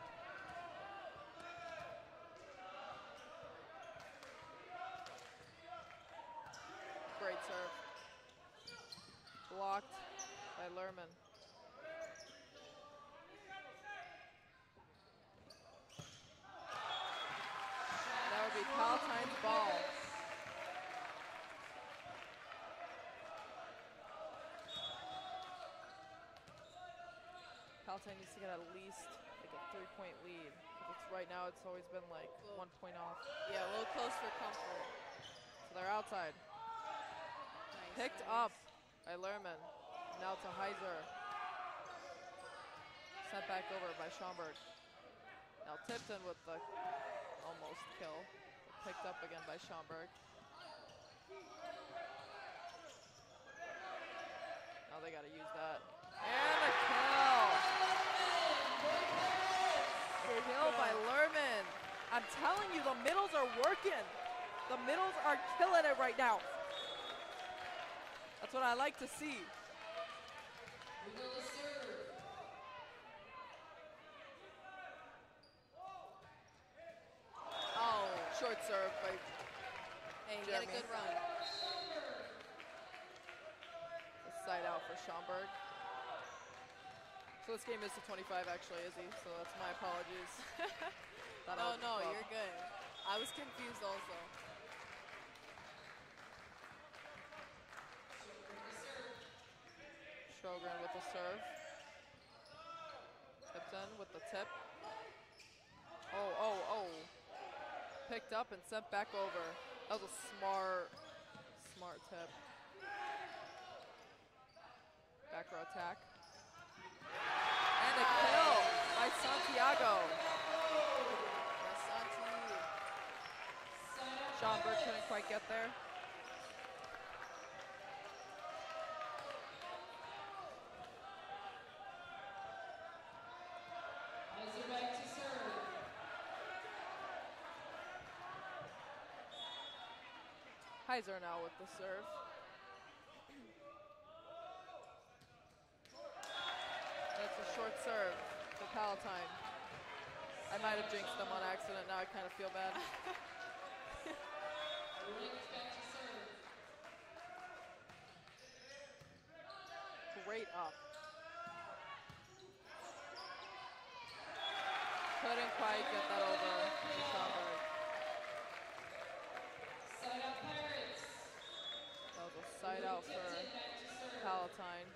Great serve. Blocked by Lerman. Palatine's ball. Palatine needs to get at least like a three-point lead. It's right now, it's always been like one point off. Yeah, a little close for comfort. So they're outside. Nice, Picked nice. up by Lerman. Now to Heiser. Sent back over by Schaumburg. Now Tipton with the almost kill. Picked up again by Schaumburg. Now they gotta use that. And a kill! Kill by Lerman. I'm telling you, the middles are working. The middles are killing it right now. That's what I like to see. Short serve by hey, Jeremy. He had a good run. This side out for Schaumburg. So this game is to twenty-five actually, Izzi, so that's my apologies. Oh no, no you're good. I was confused also. Sjogren with the serve. Tipton with the tip. Oh, oh, oh. Picked up and sent back over. That was a smart, smart tip. Back row attack. And a kill by Santiago. Sean Birch couldn't quite get there. Heiser now with the serve. That's a short serve for Palatine. I might have jinxed them on accident. Now I kind of feel bad. Great up. Couldn't quite get that over. Side out for Palatine.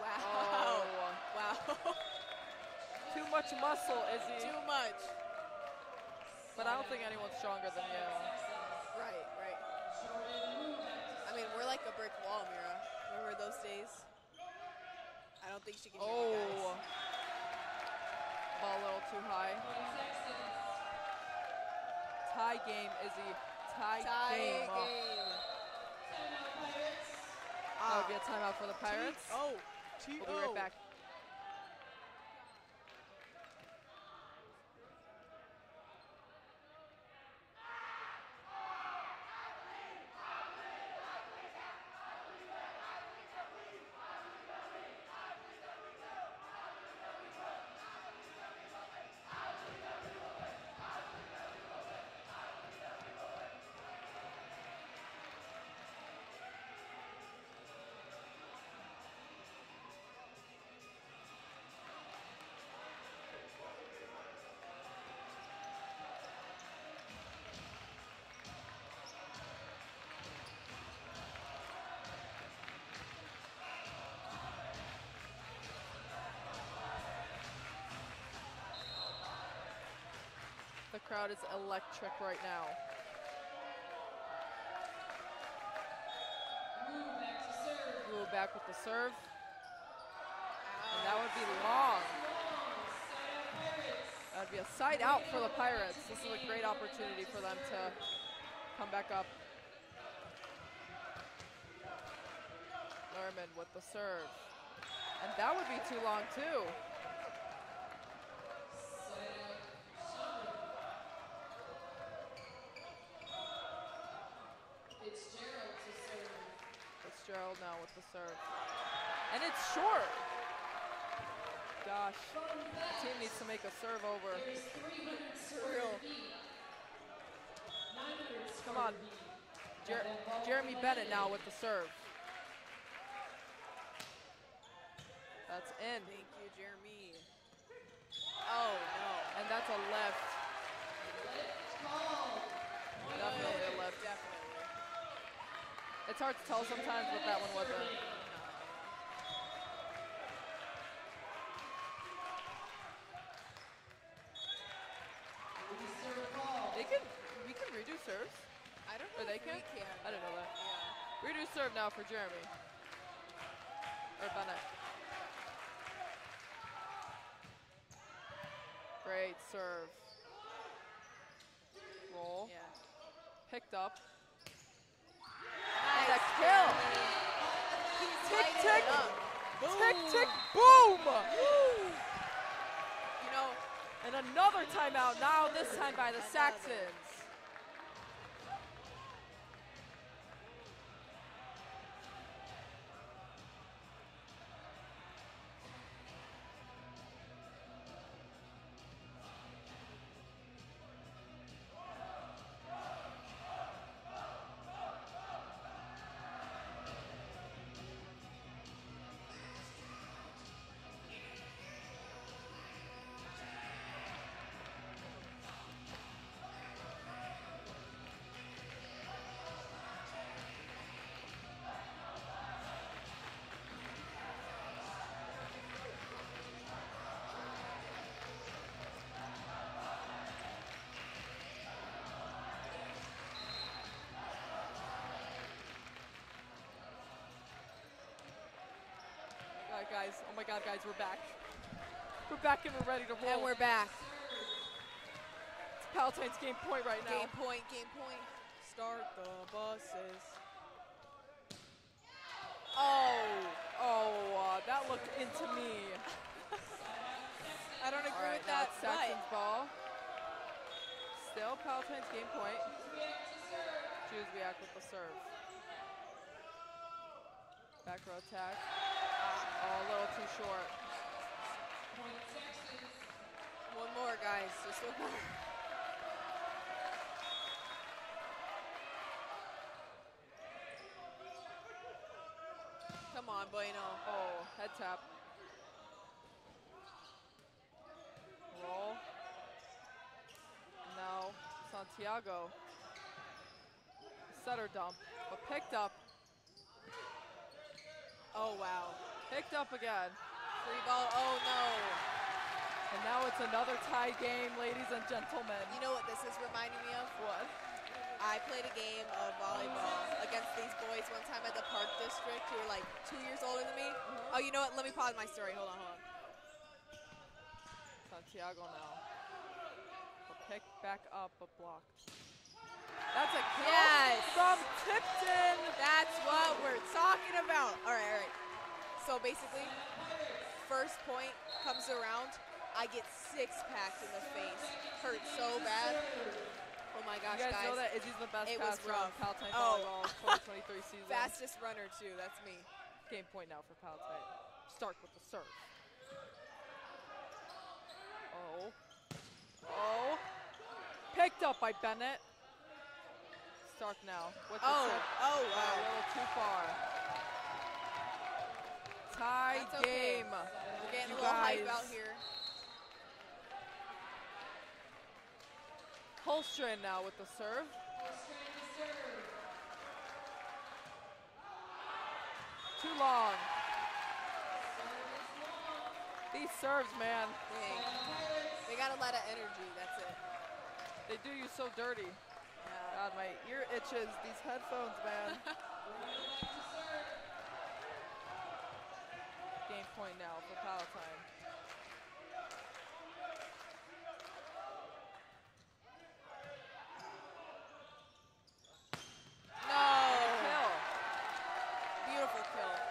Wow. Oh. Wow. Too much muscle, Izzi. Too much. But I don't think anyone's stronger than you. Right, right. I mean, we're like a brick wall, Mira. Remember those days? I don't think she can do that. Oh. Ball a little too high. Tie game, Izzi. Tie, Tie game. game. That would be a timeout for the Pirates. Oh, T O. We'll be right back. The crowd is electric right now. Ooh, back to serve. Ooh, back with the serve. Out. And that would be long. That would be a side out for the Pirates. This is a great opportunity for them to come back up. Lerman with the serve. And that would be too long too. Fitzgerald now with the serve. And it's short. Gosh, the team needs to make a serve over. Real. Come on. Jer Jeremy Bennett now with the serve. That's in. Thank you, Jeremy. Oh, no. And that's a left. Definitely a left. Definitely. It's hard to tell sometimes what that one wasn't. They can, we can redo serves. I don't know. Or they can? can. I don't know that. Yeah. Redo serve now for Jeremy. Or Bennett. Great serve. Roll. Yeah. Picked up. A kill. Tick, tick, boom. tick, tick, boom. Woo. You know, and another timeout now, this time by the Saxons. Guys, oh my God, guys, we're back. We're back and we're ready to roll. And we're back. It's Palatine's game point right now. Game point, game point. Start the buses. Oh, oh, uh, that looked into me. I don't agree right, with that. Saxon's ball. Still Palatine's game point. Juzwiak with the serve. Back row attack. Oh, a little too short. One more, guys. Just one more. Come on, Bueno. Oh, head tap. Roll. Now, Santiago. Setter dump, but picked up. Oh, wow. Picked up again. Free ball, oh no. And now it's another tie game, ladies and gentlemen. You know what this is reminding me of? What? I played a game of volleyball against these boys one time at the Park District who were like two years older than me. Mm-hmm. Oh, you know what? Let me pause my story. Hold on, hold on. Santiago now. We'll pick back up, but blocked. That's a kill yes. from Tipton. That's what we're talking about. All right, all right. So basically, first point comes around. I get six-packed in the face. Hurts so bad. Oh my gosh, you guys. guys know that Izzy's the best it was rough. Palatine volleyball twenty twenty-three season. Fastest runner too, that's me. Game point now for Palatine. Stark with the serve. Oh. Oh. Picked up by Bennett. Stark now with the oh. serve. Oh, wow. A little too far. Tie that's game. Okay. We're getting you a little guys. hype out here. Holstrand now with the serve. Too long. These serves, man. Dang. They got a lot of energy, that's it. They do you so dirty. Yeah. God, my ear itches, these headphones, man. Game point now for Palatine.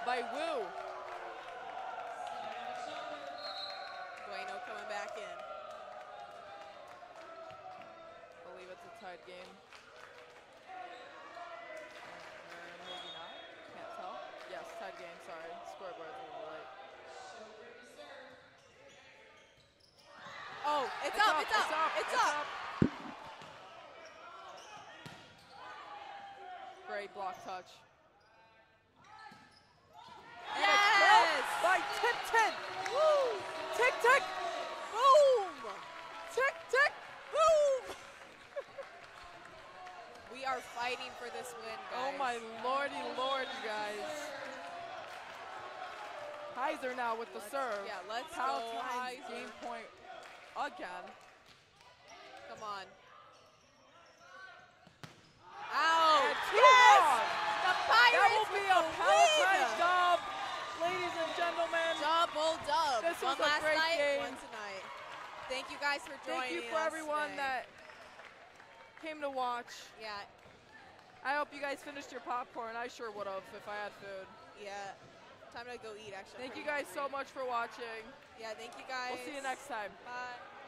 By Wu. Bueno coming back in. I believe it's a tied game. Maybe not. Can't tell. Yes, tied game. Sorry. Scoreboard's a little late. Oh, it's, it's, up, up, it's, up, it's, up, it's up. It's up. It's up. Great block touch. By Tipton. Woo! Tick, tick, boom! Tick, tick, boom! We are fighting for this win, guys. Oh my lordy lord, you guys. Heiser now with the let's, serve. Yeah, let's Palatine go Heiser. Game point again. Come on. Ow! And yes! On. The Pirates that will be a Palatine dub. Ladies and gentlemen, double dub. This was a great game. One tonight. Thank you guys for joining us. Thank you for everyone that came to watch. Yeah. I hope you guys finished your popcorn. I sure would have if I had food. Yeah. Time to go eat, actually. Thank you guys so much for watching. Yeah, thank you guys. We'll see you next time. Bye.